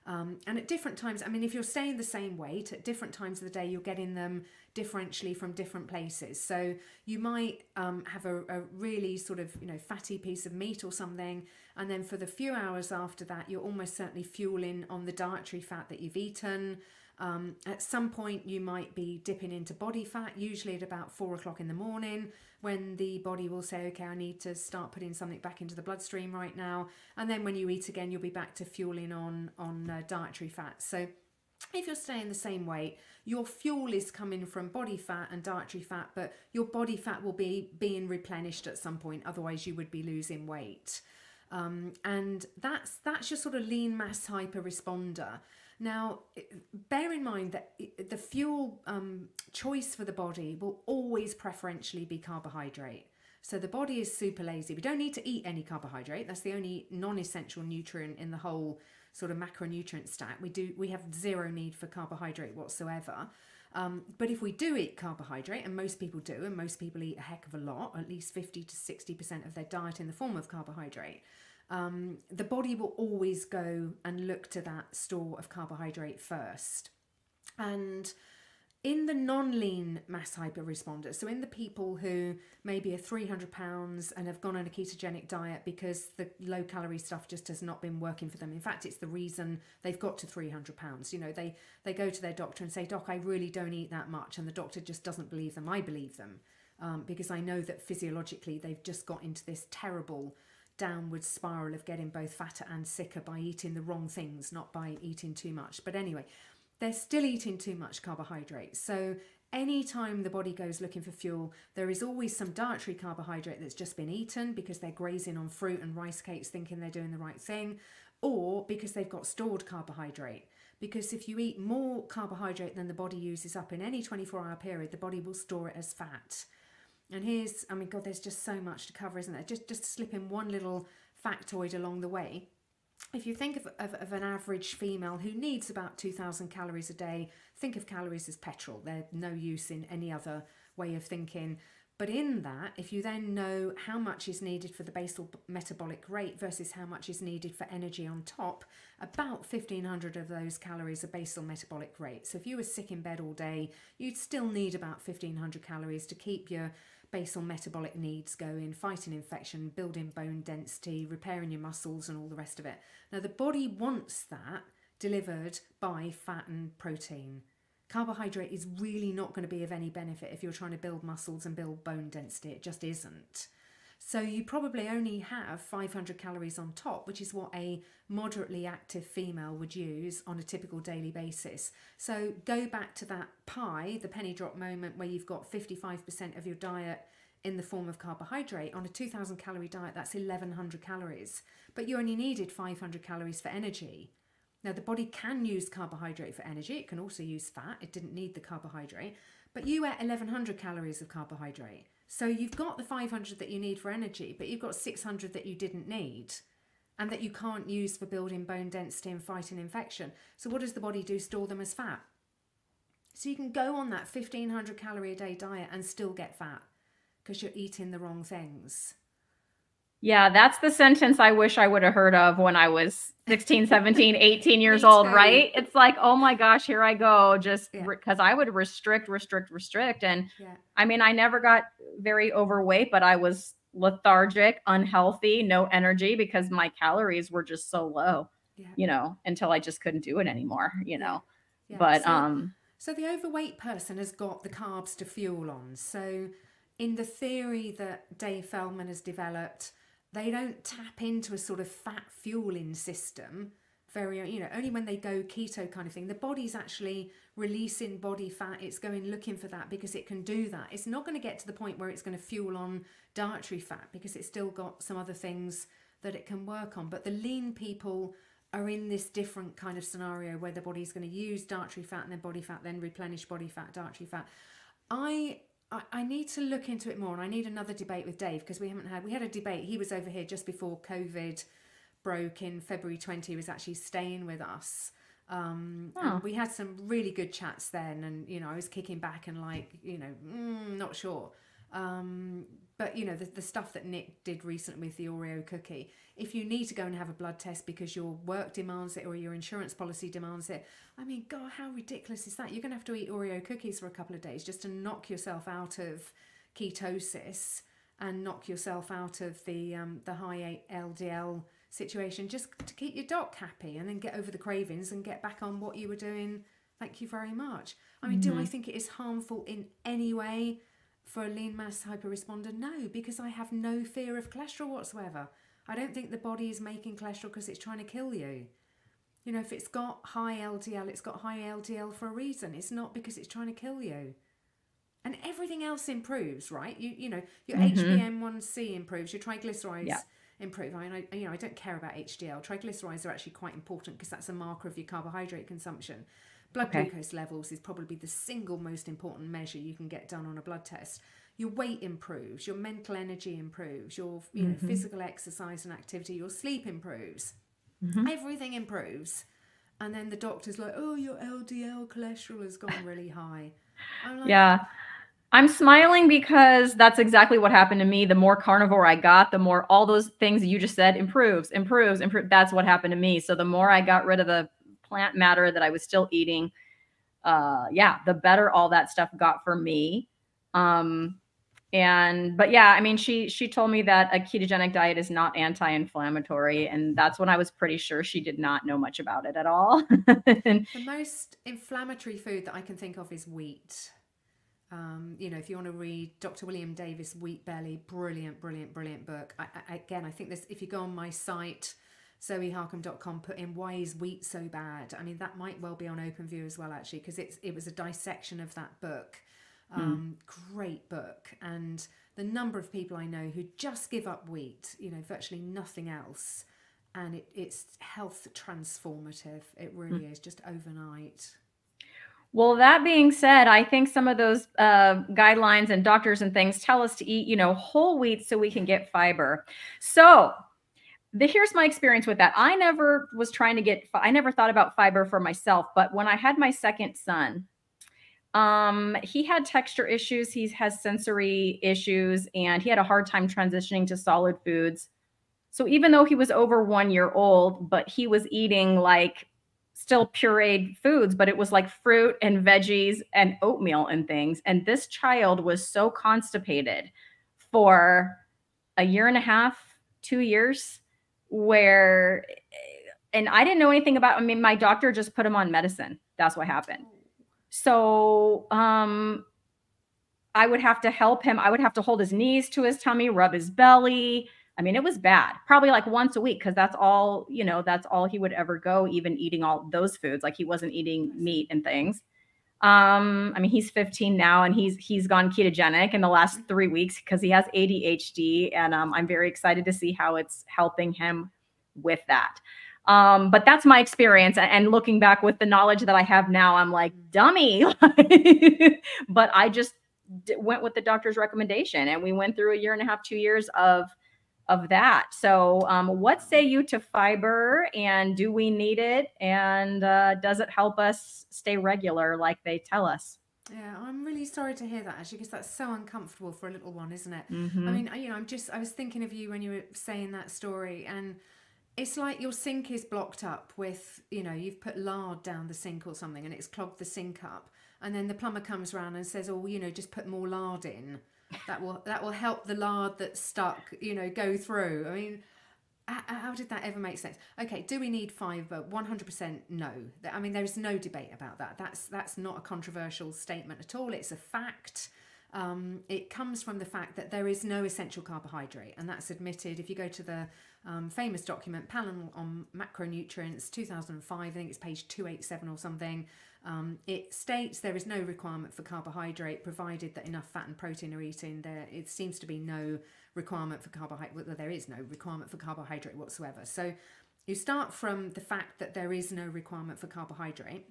Um, and at different times, I mean, if you're staying the same weight, at different times of the day, you're getting them differentially from different places. So you might um, have a, a really sort of, you know, fatty piece of meat or something. And then for the few hours after that, you're almost certainly fueling on the dietary fat that you've eaten. Um, at some point, you might be dipping into body fat, usually at about four o'clock in the morning, when the body will say, okay, I need to start putting something back into the bloodstream right now. And then when you eat again, you'll be back to fueling on, on uh, dietary fats. So if you're staying the same weight, your fuel is coming from body fat and dietary fat, but your body fat will be being replenished at some point. Otherwise, you would be losing weight. Um, and that's, that's your sort of lean mass hyper-responder. Now, bear in mind that the fuel um, choice for the body will always preferentially be carbohydrate. So the body is super lazy. We don't need to eat any carbohydrate. That's the only non-essential nutrient in the whole sort of macronutrient stack. We do we have zero need for carbohydrate whatsoever. Um, but if we do eat carbohydrate, and most people do, and most people eat a heck of a lot, at least fifty to sixty percent of their diet in the form of carbohydrate, Um, the body will always go and look to that store of carbohydrate first. And in the non-lean mass hyper responders, so in the people who maybe are three hundred pounds and have gone on a ketogenic diet because the low calorie stuff just has not been working for them. In fact, it's the reason they've got to three hundred pounds. You know, they, they go to their doctor and say, Doc, I really don't eat that much. And the doctor just doesn't believe them. I believe them um, because I know that physiologically they've just got into this terrible downward spiral of getting both fatter and sicker by eating the wrong things, not by eating too much. But anyway, they're still eating too much carbohydrate. So anytime the body goes looking for fuel, there is always some dietary carbohydrate that's just been eaten because they're grazing on fruit and rice cakes thinking they're doing the right thing, or because they've got stored carbohydrate. Because if you eat more carbohydrate than the body uses up in any twenty-four hour period, the body will store it as fat. And here's, I mean, God, there's just so much to cover, isn't there? Just, just slip in one little factoid along the way. If you think of, of, of an average female who needs about two thousand calories a day, think of calories as petrol. They're no use in any other way of thinking. But in that, if you then know how much is needed for the basal metabolic rate versus how much is needed for energy on top, about fifteen hundred of those calories are basal metabolic rate. So if you were sick in bed all day, you'd still need about fifteen hundred calories to keep your basal metabolic needs going, fighting infection, building bone density, repairing your muscles and all the rest of it. Now the body wants that delivered by fat and protein. Carbohydrate is really not going to be of any benefit if you're trying to build muscles and build bone density. It just isn't. So you probably only have five hundred calories on top, which is what a moderately active female would use on a typical daily basis. So go back to that pie, the penny drop moment where you've got fifty-five percent of your diet in the form of carbohydrate. On a two thousand calorie diet, that's eleven hundred calories, but you only needed five hundred calories for energy. Now the body can use carbohydrate for energy. It can also use fat. It didn't need the carbohydrate, but you ate eleven hundred calories of carbohydrate. So you've got the five hundred that you need for energy, but you've got six hundred that you didn't need and that you can't use for building bone density and fighting infection. So what does the body do? Store them as fat. So you can go on that fifteen hundred calorie a day diet and still get fat because you're eating the wrong things. Yeah, that's the sentence I wish I would have heard of when I was sixteen, seventeen, eighteen years old, right? It's like, oh my gosh, here I go, just because yeah. I would restrict, restrict, restrict. And yeah. I mean, I never got very overweight, but I was lethargic, unhealthy, no energy because my calories were just so low, yeah. you know, until I just couldn't do it anymore, you know. Yeah. But so, um, so the overweight person has got the carbs to fuel on. So in the theory that Dave Feldman has developed, they don't tap into a sort of fat fueling system very, you know, only when they go keto kind of thing. The body's actually releasing body fat. It's going looking for that because it can do that. It's not going to get to the point where it's going to fuel on dietary fat because it's still got some other things that it can work on. But the lean people are in this different kind of scenario where the body's going to use dietary fat and then body fat, then replenish body fat, dietary fat. I... I need to look into it more, and I need another debate with Dave because we haven't had, we had a debate. He was over here just before COVID broke in February twenty, he was actually staying with us. Um, oh. And we had some really good chats then, and, you know, I was kicking back and like, you know, mm, not sure. Um, but, you know, the, the stuff that Nick did recently with the Oreo cookie, if you need to go and have a blood test because your work demands it or your insurance policy demands it, I mean, God, how ridiculous is that? You're going to have to eat Oreo cookies for a couple of days just to knock yourself out of ketosis and knock yourself out of the, um, the high L D L situation, just to keep your doc happy and then get over the cravings and get back on what you were doing. Thank you very much. I mean, mm-hmm. do I think it is harmful in any way for a lean mass hyper-responder? No, because I have no fear of cholesterol whatsoever. I don't think the body is making cholesterol because it's trying to kill you. You know, if it's got high L D L, it's got high L D L for a reason. It's not because it's trying to kill you. And everything else improves, right? You you know, your mm-hmm. H b A one c improves, your triglycerides yeah. improve. I mean, I, you know, I don't care about H D L. Triglycerides are actually quite important because that's a marker of your carbohydrate consumption. Blood okay. glucose levels is probably the single most important measure you can get done on a blood test. Your weight improves, your mental energy improves, your you mm-hmm. know, physical exercise and activity, your sleep improves. Mm-hmm. Everything improves. And then the doctor's like, oh, your L D L cholesterol has gone really high. I'm like, yeah. I'm smiling because that's exactly what happened to me. The more carnivore I got, the more all those things you just said improves, improves, improves. That's what happened to me. So the more I got rid of the plant matter that I was still eating, uh, yeah, the better all that stuff got for me. Um, and, but yeah, I mean, she, she told me that a ketogenic diet is not anti-inflammatory, and that's when I was pretty sure she did not know much about it at all. And the most inflammatory food that I can think of is wheat. Um, you know, if you want to read Doctor William Davis, Wheat Belly, brilliant, brilliant, brilliant book. I, I, again, I think this, if you go on my site, Zoe Harcombe dot com, put in why is wheat so bad? I mean, that might well be on OpenView as well, actually, because it's it was a dissection of that book. Um, mm. Great book. And the number of people I know who just give up wheat, you know, virtually nothing else. And it, it's health transformative. It really mm. is, just overnight. Well, that being said, I think some of those uh, guidelines and doctors and things tell us to eat, you know, whole wheat so we can get fiber. So the, here's my experience with that. I never was trying to get, I never thought about fiber for myself. But when I had my second son, um, he had texture issues. He has sensory issues, and he had a hard time transitioning to solid foods. So even though he was over one year old, but he was eating like still pureed foods, but it was like fruit and veggies and oatmeal and things. And this child was so constipated for a year and a half, two years where, and I didn't know anything about, I mean, my doctor just put him on medicine. That's what happened. So, um, I would have to help him. I would have to hold his knees to his tummy, rub his belly. I mean, it was bad, probably like once a week. Cause that's all, you know, that's all he would ever go, even eating all those foods. Like he wasn't eating meat and things. Um, I mean, he's fifteen now, and he's, he's gone ketogenic in the last three weeks cause he has A D H D, and um, I'm very excited to see how it's helping him with that. Um, but that's my experience. And looking back with the knowledge that I have now, I'm like, dummy, but I just went with the doctor's recommendation, and we went through a year and a half, two years of of that. So um, what say you to fiber, and do we need it? And uh, does it help us stay regular like they tell us? Yeah, I'm really sorry to hear that, actually, because that's so uncomfortable for a little one, isn't it? Mm-hmm. I mean, you know, I'm just, I was thinking of you when you were saying that story, and it's like your sink is blocked up with, you know, you've put lard down the sink or something, and it's clogged the sink up. And then the plumber comes around and says, oh, you know, just put more lard in. That will that will help the lard that's stuck, you know, go through. I mean, how, how did that ever make sense? Okay, do we need fiber? one hundred percent no. I mean, there is no debate about that. That's that's not a controversial statement at all. It's a fact. Um, it comes from the fact that there is no essential carbohydrate, and that's admitted. If you go to the um, famous document, Panel on Macronutrients, two thousand five, I think it's page two eighty-seven or something, um, it states there is no requirement for carbohydrate, provided that enough fat and protein are eaten. There, it seems to be no requirement for carbohydrate. Well, there is no requirement for carbohydrate whatsoever. So you start from the fact that there is no requirement for carbohydrate.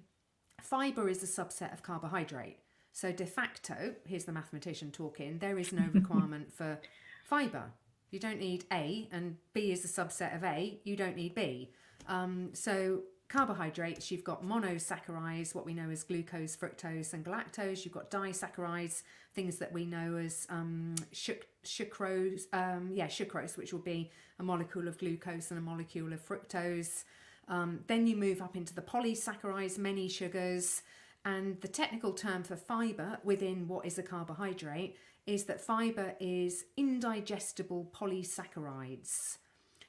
Fiber is a subset of carbohydrate. So de facto, here's the mathematician talking, there is no requirement for fibre. You don't need A, and B is a subset of A, you don't need B. Um, so carbohydrates, you've got monosaccharides, what we know as glucose, fructose and galactose. You've got disaccharides, things that we know as um, sucrose, um, yeah, sucrose, which will be a molecule of glucose and a molecule of fructose. Um, then you move up into the polysaccharides, many sugars, and the technical term for fibre within what is a carbohydrate is that fibre is indigestible polysaccharides.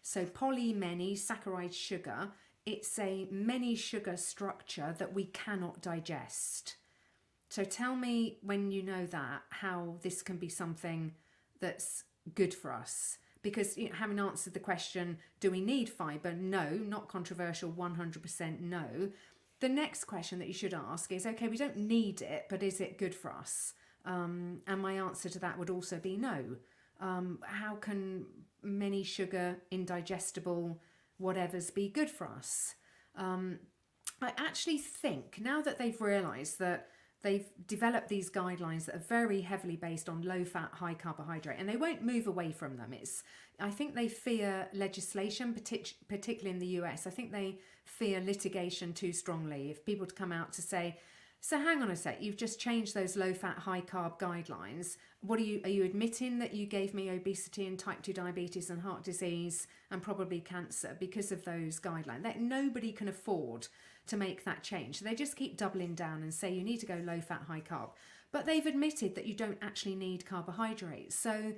So poly, many, saccharide, sugar. It's a many sugar structure that we cannot digest. So tell me, when you know that, how this can be something that's good for us. Because, you know, having answered the question, do we need fibre? No, not controversial, one hundred percent no. The next question that you should ask is, okay, we don't need it, but is it good for us? Um, and my answer to that would also be no. Um, how can many sugar, indigestible, whatever's be good for us? Um, I actually think, now that they've realised that they've developed these guidelines that are very heavily based on low-fat, high-carbohydrate, and they won't move away from them. It's, I think they fear legislation, partic particularly in the U S. I think they fear litigation too strongly. If people come out to say, so hang on a sec, you've just changed those low-fat, high-carb guidelines. What are you, are you admitting that you gave me obesity and type two diabetes and heart disease and probably cancer because of those guidelines? That nobody can afford to make that change. So they just keep doubling down and say you need to go low-fat, high-carb. But they've admitted that you don't actually need carbohydrates. So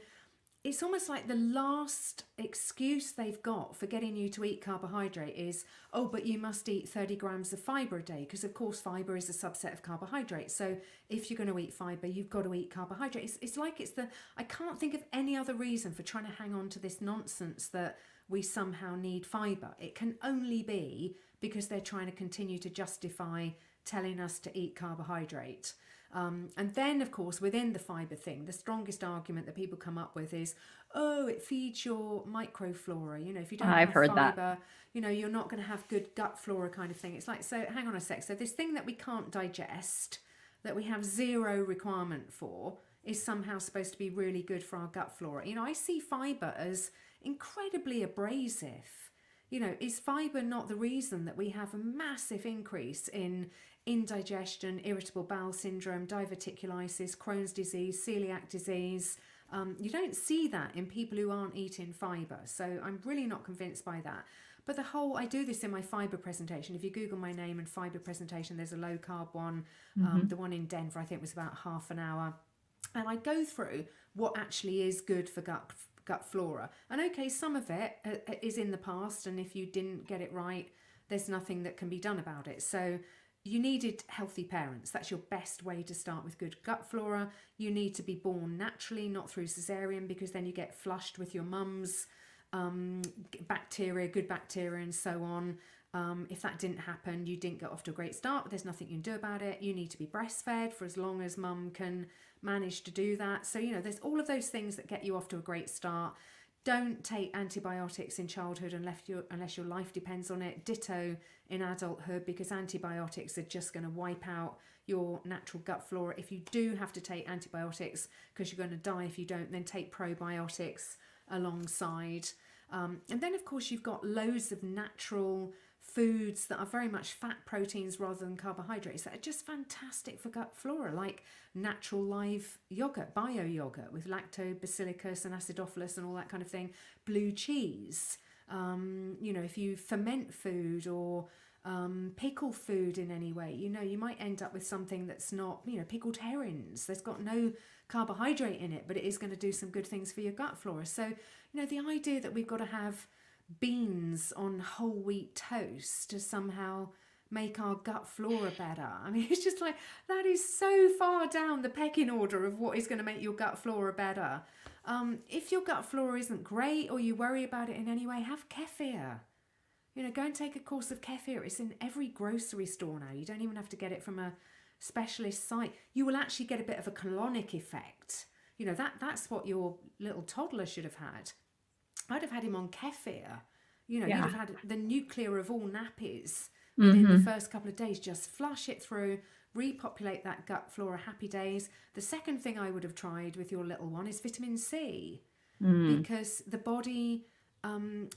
it's almost like the last excuse they've got for getting you to eat carbohydrate is, oh, but you must eat thirty grams of fibre a day, because of course fibre is a subset of carbohydrate. So if you're going to eat fibre, you've got to eat carbohydrate. It's, it's like it's the, I can't think of any other reason for trying to hang on to this nonsense that we somehow need fibre. It can only be because they're trying to continue to justify telling us to eat carbohydrate. Um, and then, of course, within the fibre thing, the strongest argument that people come up with is, oh, it feeds your microflora. You know, if you don't I've have heard fibre, that. you know, you're not going to have good gut flora kind of thing. It's like, so hang on a sec. So this thing that we can't digest, that we have zero requirement for, is somehow supposed to be really good for our gut flora. You know, I see fibre as incredibly abrasive. You know, is fibre not the reason that we have a massive increase in indigestion, irritable bowel syndrome, diverticulitis, Crohn's disease, celiac disease? Um, you don't see that in people who aren't eating fibre. So I'm really not convinced by that. But the whole, I do this in my fibre presentation. If you Google my name and fibre presentation, there's a low carb one. Mm-hmm. um, the one in Denver, I think, was about half an hour. And I go through what actually is good for gut gut flora. And okay, some of it uh, is in the past, and if you didn't get it right, there's nothing that can be done about it. So you needed healthy parents. That's your best way to start with good gut flora. You need to be born naturally, not through cesarean, because then you get flushed with your mum's um, bacteria, good bacteria and so on. Um, if that didn't happen, you didn't get off to a great start. There's nothing you can do about it. You need to be breastfed for as long as mum can manage to do that. So, you know, there's all of those things that get you off to a great start. Don't take antibiotics in childhood unless your, unless your life depends on it. Ditto in adulthood, because antibiotics are just going to wipe out your natural gut flora. If you do have to take antibiotics because you're going to die if you don't, then take probiotics alongside. Um, and then, of course, you've got loads of natural foods that are very much fat proteins rather than carbohydrates that are just fantastic for gut flora, like natural live yogurt, bio yogurt with lactobacillus and acidophilus and all that kind of thing. Blue cheese, um, you know, if you ferment food or um, pickle food in any way, you know, you might end up with something that's not, you know, pickled herrings. There's got no carbohydrate in it, but it is going to do some good things for your gut flora. So, you know, the idea that we've got to have beans on whole wheat toast to somehow make our gut flora better. I mean, it's just like, that is so far down the pecking order of what is going to make your gut flora better. Um, if your gut flora isn't great or you worry about it in any way, have kefir. You know, go and take a course of kefir. It's in every grocery store now. You don't even have to get it from a specialist site. You will actually get a bit of a colonic effect. You know, that that's what your little toddler should have had. I'd have had him on kefir. You know, yeah. You'd have had the nuclear of all nappies within mm-hmm. the first couple of days. Just flush it through, repopulate that gut flora, happy days. The second thing I would have tried with your little one is vitamin C, mm. because the body um,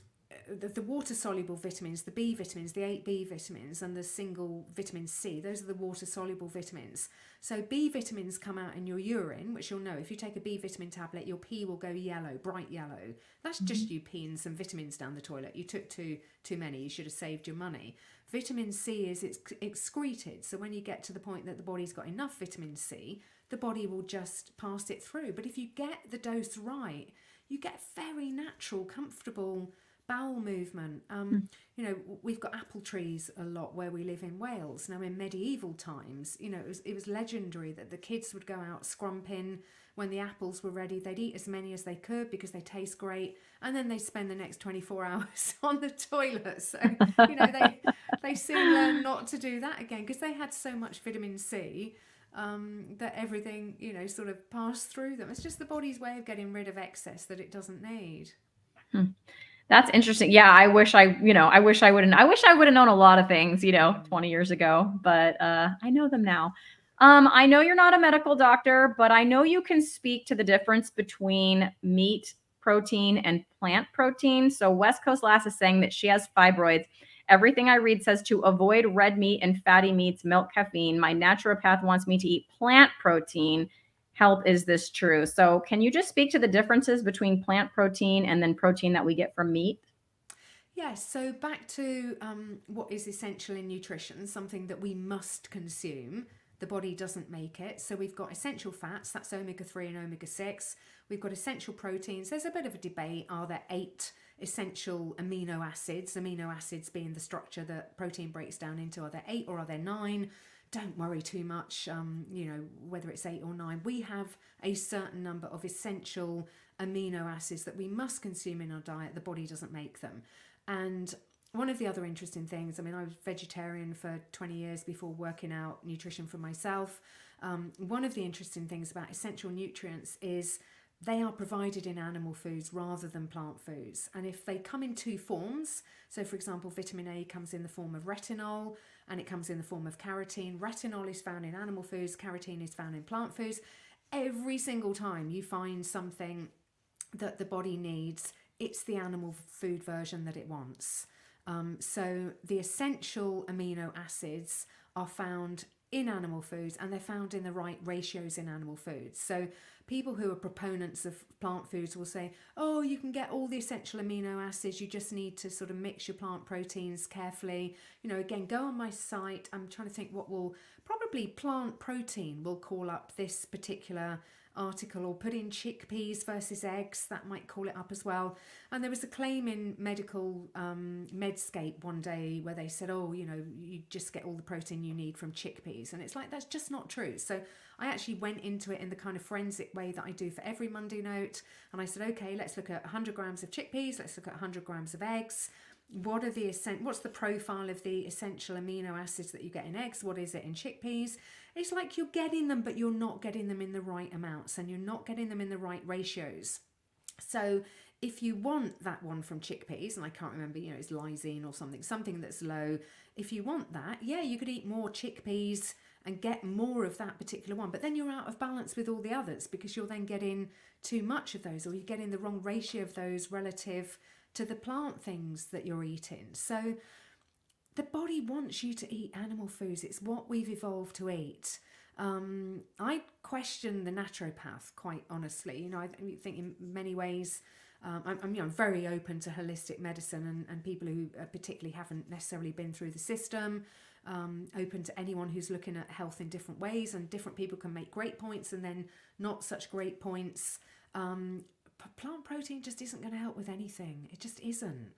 the, the water-soluble vitamins, the B vitamins, the eight B vitamins, and the single vitamin C, those are the water-soluble vitamins. So B vitamins come out in your urine, which you'll know if you take a B vitamin tablet, your pee will go yellow, bright yellow. That's mm-hmm. just you peeing some vitamins down the toilet. You took too, too many, you should have saved your money. Vitamin C is it's excreted, so when you get to the point that the body's got enough vitamin C, the body will just pass it through. But if you get the dose right, you get very natural, comfortable bowel movement. Um, mm. You know, we've got apple trees a lot where we live in Wales. Now, in medieval times, you know, it was, it was legendary that the kids would go out scrumping. When the apples were ready, they'd eat as many as they could because they taste great. And then they'd spend the next twenty-four hours on the toilet. So, you know, they, they soon learned not to do that again because they had so much vitamin C. Um, that everything, you know, sort of passed through them. It's just the body's way of getting rid of excess that it doesn't need. Hmm. That's interesting. Yeah, I wish I, you know, I wish I wouldn't, I wish I would have known a lot of things, you know, twenty years ago, but uh, I know them now. Um, I know you're not a medical doctor, but I know you can speak to the difference between meat protein and plant protein. So West Coast Lass is saying that she has fibroids. Everything I read says to avoid red meat and fatty meats, milk, caffeine. My naturopath wants me to eat plant protein. Help, is this true? So can you just speak to the differences between plant protein and then protein that we get from meat? Yes. So back to um, what is essential in nutrition, something that we must consume. The body doesn't make it. So we've got essential fats, that's omega three and omega six. We've got essential proteins. There's a bit of a debate. Are there eight essential amino acids? Amino acids being the structure that protein breaks down into. Are there eight or are there nine? Don't worry too much, um, you know, whether it's eight or nine. We have a certain number of essential amino acids that we must consume in our diet. The body doesn't make them. And one of the other interesting things, I mean, I was vegetarian for twenty years before working out nutrition for myself. Um, one of the interesting things about essential nutrients is they are provided in animal foods rather than plant foods. And if they come in two forms, so for example, vitamin A comes in the form of retinol and it comes in the form of carotene. Retinol is found in animal foods, carotene is found in plant foods. Every single time you find something that the body needs, it's the animal food version that it wants. Um, so the essential amino acids are found in animal foods and they're found in the right ratios in animal foods. So people who are proponents of plant foods will say, oh, you can get all the essential amino acids. You just need to sort of mix your plant proteins carefully. You know, again, go on my site. I'm trying to think what will probably plant protein will call up this particular article, or put in chickpeas versus eggs, that might call it up as well. And there was a claim in medical um, Medscape one day where they said, oh, you know, you just get all the protein you need from chickpeas. And it's like, that's just not true. So I actually went into it in the kind of forensic way that I do for every Monday note. And I said, okay, let's look at one hundred grams of chickpeas. Let's look at one hundred grams of eggs. What are the what's the profile of the essential amino acids that you get in eggs? What is it in chickpeas? It's like you're getting them, but you're not getting them in the right amounts and you're not getting them in the right ratios. So if you want that one from chickpeas, and I can't remember, you know, it's lysine or something, something that's low. If you want that, yeah, you could eat more chickpeas and get more of that particular one. But then you're out of balance with all the others because you're then getting too much of those, or you're getting the wrong ratio of those relative to the plant things that you're eating. So the body wants you to eat animal foods. It's what we've evolved to eat. Um, I question the naturopath, quite honestly. You know, I think in many ways, um, I'm, I'm, you know, I'm very open to holistic medicine and, and people who particularly haven't necessarily been through the system, um, open to anyone who's looking at health in different ways, and different people can make great points and then not such great points. Um, Plant protein just isn't going to help with anything. It just isn't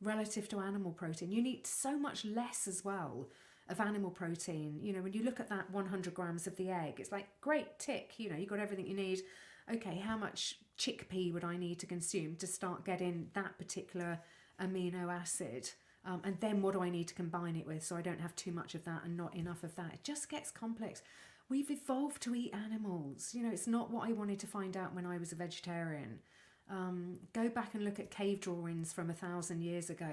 relative to animal protein. You need so much less as well of animal protein. You know, when you look at that one hundred grams of the egg, it's like, great, tick, you know, you got everything you need. Okay, how much chickpea would I need to consume to start getting that particular amino acid? Um, and then what do I need to combine it with so I don't have too much of that and not enough of that? It just gets complex. We've evolved to eat animals. You know, it's not what I wanted to find out when I was a vegetarian. Um, go back and look at cave drawings from a thousand years ago.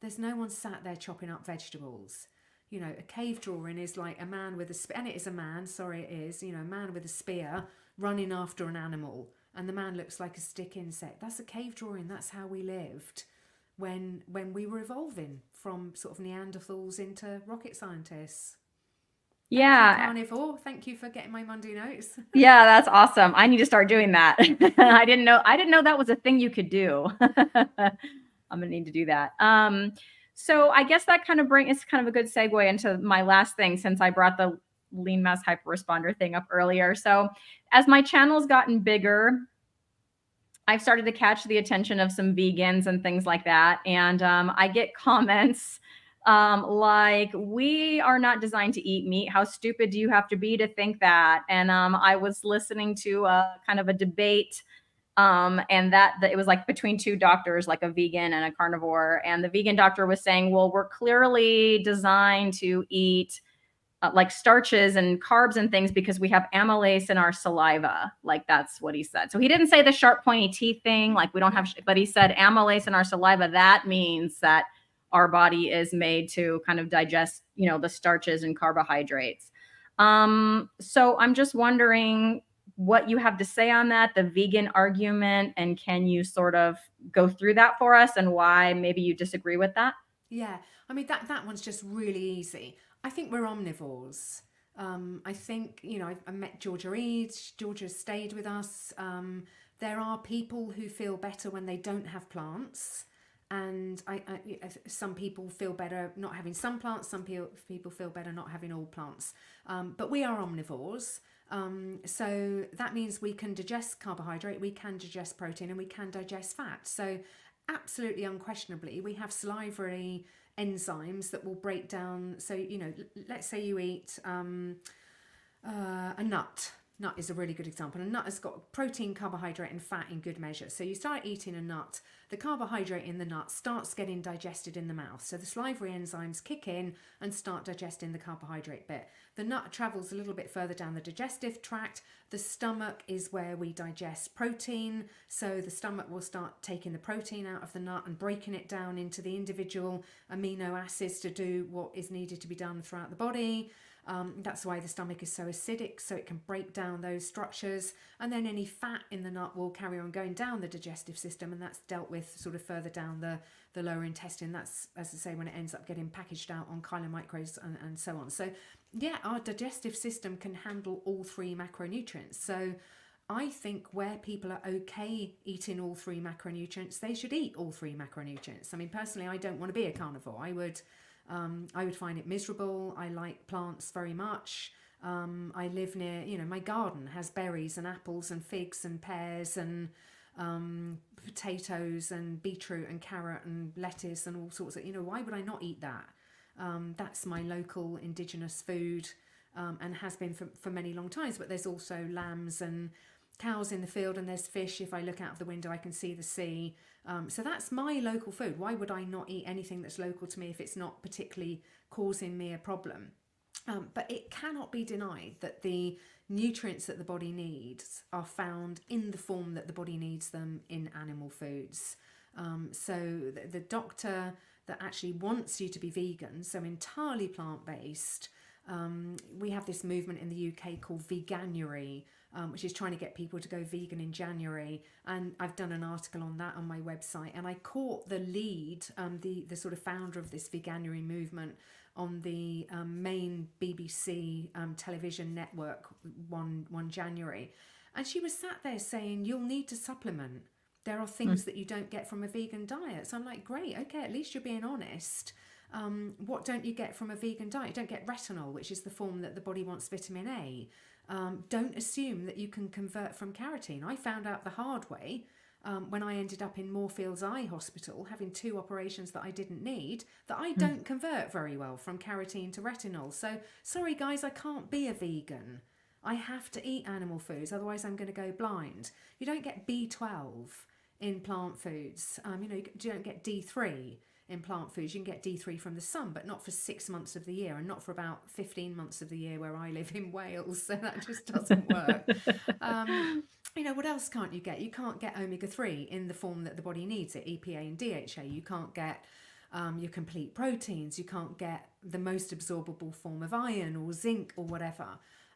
There's no one sat there chopping up vegetables. You know, a cave drawing is like a man with a spear, and it is a man, sorry it is, you know, a man with a spear running after an animal, and the man looks like a stick insect. That's a cave drawing, that's how we lived. when when we were evolving from sort of Neanderthals into rocket scientists. Yeah. Carnivore, thank you for getting my Monday notes. Yeah, that's awesome. I need to start doing that. I didn't know I didn't know that was a thing you could do. I'm gonna need to do that. Um, so I guess that kind of brings it's kind of a good segue into my last thing, since I brought the lean mass hyperresponder thing up earlier. So as my channel's gotten bigger, I've started to catch the attention of some vegans and things like that. And um, I get comments um, like, we are not designed to eat meat. How stupid do you have to be to think that? And um, I was listening to a kind of a debate um, and that, that it was like between two doctors, like a vegan and a carnivore. And the vegan doctor was saying, well, we're clearly designed to eat Uh, like starches and carbs and things because we have amylase in our saliva. Like that's what he said. So he didn't say the sharp pointy teeth thing, like we don't have, but he said amylase in our saliva. That means that our body is made to kind of digest, you know, the starches and carbohydrates. Um, so I'm just wondering what you have to say on that, the vegan argument, and can you sort of go through that for us and why maybe you disagree with that? Yeah, I mean, that, that one's just really easy. I think we're omnivores. Um, I think, you know, I, I met Georgia Eads. Georgia's stayed with us. Um, there are people who feel better when they don't have plants. And I, I, some people feel better not having some plants. Some people, people feel better not having all plants. Um, but we are omnivores. Um, so that means we can digest carbohydrate, we can digest protein, and we can digest fat. So absolutely unquestionably, we have salivary enzymes that will break down. So, you know, let's say you eat um, uh, a nut. Nut is a really good example. A nut has got protein, carbohydrate and fat in good measure. So you start eating a nut, the carbohydrate in the nut starts getting digested in the mouth. So the salivary enzymes kick in and start digesting the carbohydrate bit. The nut travels a little bit further down the digestive tract. The stomach is where we digest protein. So the stomach will start taking the protein out of the nut and breaking it down into the individual amino acids to do what is needed to be done throughout the body. Um, that's why the stomach is so acidic, so it can break down those structures, and then any fat in the nut will carry on going down the digestive system, and that's dealt with sort of further down the, the lower intestine. That's, as I say, when it ends up getting packaged out on chylomicrons and, and so on. So yeah, our digestive system can handle all three macronutrients. So I think where people are okay eating all three macronutrients, they should eat all three macronutrients. I mean, personally, I don't want to be a carnivore. I would... Um, I would find it miserable. I like plants very much. Um, I live near, you know, my garden has berries and apples and figs and pears and um, potatoes and beetroot and carrot and lettuce and all sorts of, you know, why would I not eat that? Um, that's my local indigenous food um, and has been for, for many long times, but there's also lambs and cows in the field and there's fish. If I look out of the window, I can see the sea. Um, so that's my local food. Why would I not eat anything that's local to me if it's not particularly causing me a problem? Um, but it cannot be denied that the nutrients that the body needs are found in the form that the body needs them in animal foods. Um, so the, the doctor that actually wants you to be vegan, so entirely plant-based, um, we have this movement in the U K called Veganuary, Um, which is trying to get people to go vegan in January. And I've done an article on that on my website. And I caught the lead, um, the, the sort of founder of this Veganuary movement on the um, main B B C um, television network one, one January. And she was sat there saying, you'll need to supplement. There are things mm. that you don't get from a vegan diet. So I'm like, great, okay, at least you're being honest. Um, what don't you get from a vegan diet? You don't get retinol, which is the form that the body wants vitamin A. Um, don't assume that you can convert from carotene. I found out the hard way um, when I ended up in Moorfields Eye Hospital having two operations that I didn't need, that I don't convert very well from carotene to retinol. So sorry guys, I can't be a vegan. I have to eat animal foods, otherwise I'm going to go blind. You don't get B twelve in plant foods. Um, you know, you don't get D three in plant foods. You can get D three from the sun, but not for six months of the year and not for about fifteen months of the year where I live in Wales. So that just doesn't work. um, you know, what else can't you get? You can't get omega three in the form that the body needs it, E P A and D H A. You can't get um, your complete proteins. You can't get the most absorbable form of iron or zinc or whatever.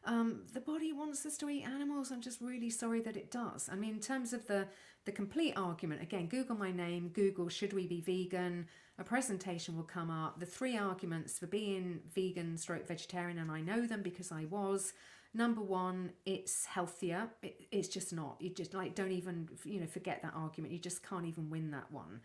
Um, the body wants us to eat animals. I'm just really sorry that it does. I mean, in terms of the, the complete argument, again, Google my name, Google, should we be vegan? A presentation will come up. The three arguments for being vegan stroke vegetarian, and I know them because I was. Number one, it's healthier. It, it's just not. You just like don't even, you know, forget that argument. You just can't even win that one.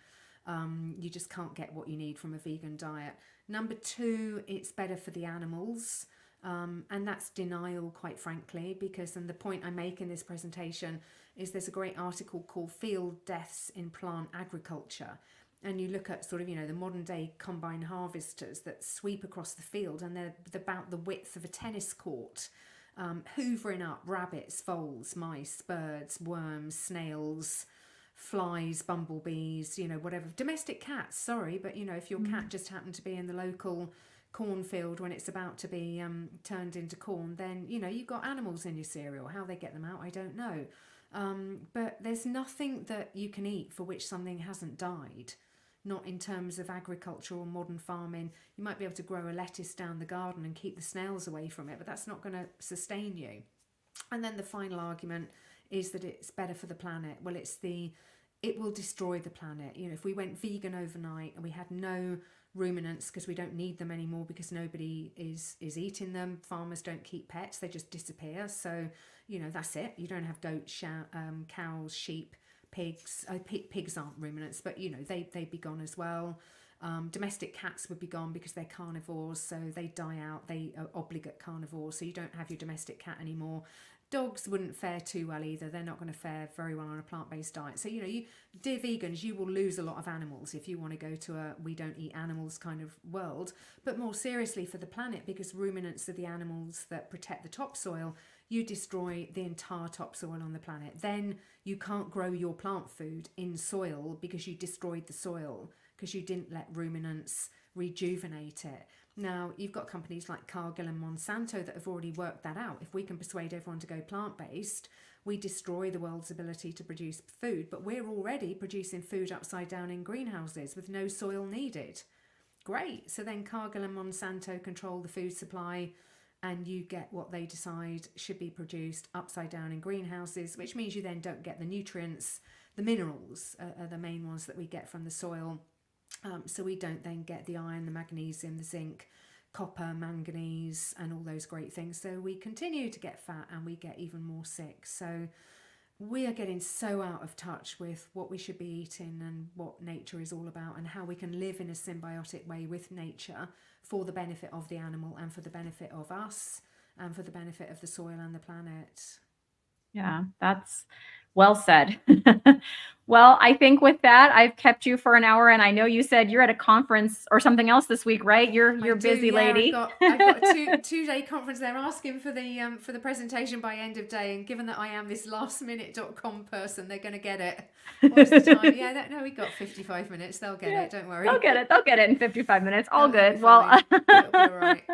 Um, you just can't get what you need from a vegan diet. Number two, it's better for the animals. Um, and that's denial, quite frankly, because, and the point I make in this presentation is there's a great article called Field Deaths in Plant Agriculture. And you look at sort of, you know, the modern day combine harvesters that sweep across the field, and they're about the width of a tennis court, um, hoovering up rabbits, voles, mice, birds, worms, snails, flies, bumblebees, you know, whatever. Domestic cats, sorry, but, you know, if your cat just happened to be in the local cornfield when it's about to be um, turned into corn, then, you know, you've got animals in your cereal. How they get them out, I don't know. Um, but there's nothing that you can eat for which something hasn't died, not in terms of agriculture or modern farming. You might be able to grow a lettuce down the garden and keep the snails away from it, but that's not going to sustain you. And then the final argument is that it's better for the planet. Well, it's the it will destroy the planet. You know, if we went vegan overnight and we had no ruminants because we don't need them anymore because nobody is is eating them. Farmers don't keep pets, they just disappear. So, you know, that's it. You don't have goats, um, cows, sheep, pigs. Oh, pigs aren't ruminants, but, you know, they, they'd be gone as well. Um, domestic cats would be gone because they're carnivores, so they die out. They are obligate carnivores, so you don't have your domestic cat anymore. Dogs wouldn't fare too well either. They're not going to fare very well on a plant-based diet. So, you know, you, dear vegans, you will lose a lot of animals if you want to go to a we don't eat animals kind of world. But more seriously for the planet, because ruminants are the animals that protect the topsoil, you destroy the entire topsoil on the planet. Then you can't grow your plant food in soil because you destroyed the soil, because you didn't let ruminants rejuvenate it. Now, you've got companies like Cargill and Monsanto that have already worked that out. If we can persuade everyone to go plant-based, we destroy the world's ability to produce food, but we're already producing food upside down in greenhouses with no soil needed. Great. So then Cargill and Monsanto control the food supply, and you get what they decide should be produced upside down in greenhouses, which means you then don't get the nutrients. The minerals are the main ones that we get from the soil. Um, so we don't then get the iron, the magnesium, the zinc, copper, manganese, and all those great things. So we continue to get fat and we get even more sick. So we are getting so out of touch with what we should be eating and what nature is all about, and how we can live in a symbiotic way with nature for the benefit of the animal and for the benefit of us and for the benefit of the soil and the planet. Yeah, that's well said. Well, I think with that, I've kept you for an hour, and I know you said you're at a conference or something else this week, right? You're you're do, busy, yeah, lady. I've got, I've got a two, two day conference. They're asking for the um, for the presentation by end of day, and given that I am this last minute dot com person, they're going to get it. What's the time? Yeah, that, no, we got fifty-five minutes. They'll get yeah, it. Don't worry. They'll get it. They'll get it in fifty-five minutes. All That'll good. Well, it'll be all right.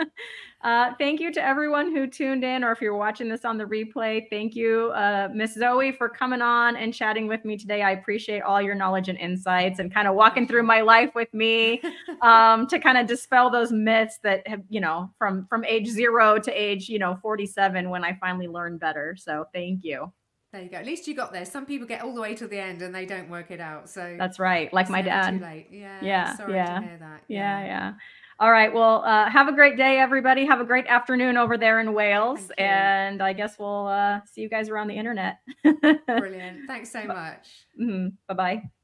Uh, thank you to everyone who tuned in, or if you're watching this on the replay, thank you, uh, Miss Zoe, for coming on and chatting with me today. I appreciate all your knowledge and insights, and kind of walking through my life with me, um, to kind of dispel those myths that have, you know, from, from age zero to age, you know, forty-seven, when I finally learned better. So thank you. There you go. At least you got there. Some people get all the way to the end and they don't work it out. So that's right. Like my dad. Too late. Yeah. Yeah. Sorry yeah. to hear that. Yeah. Yeah. yeah. All right. Well, uh, have a great day, everybody. Have a great afternoon over there in Wales. And I guess we'll uh, see you guys around the internet. Brilliant. Thanks so much. Mm-hmm. Bye-bye.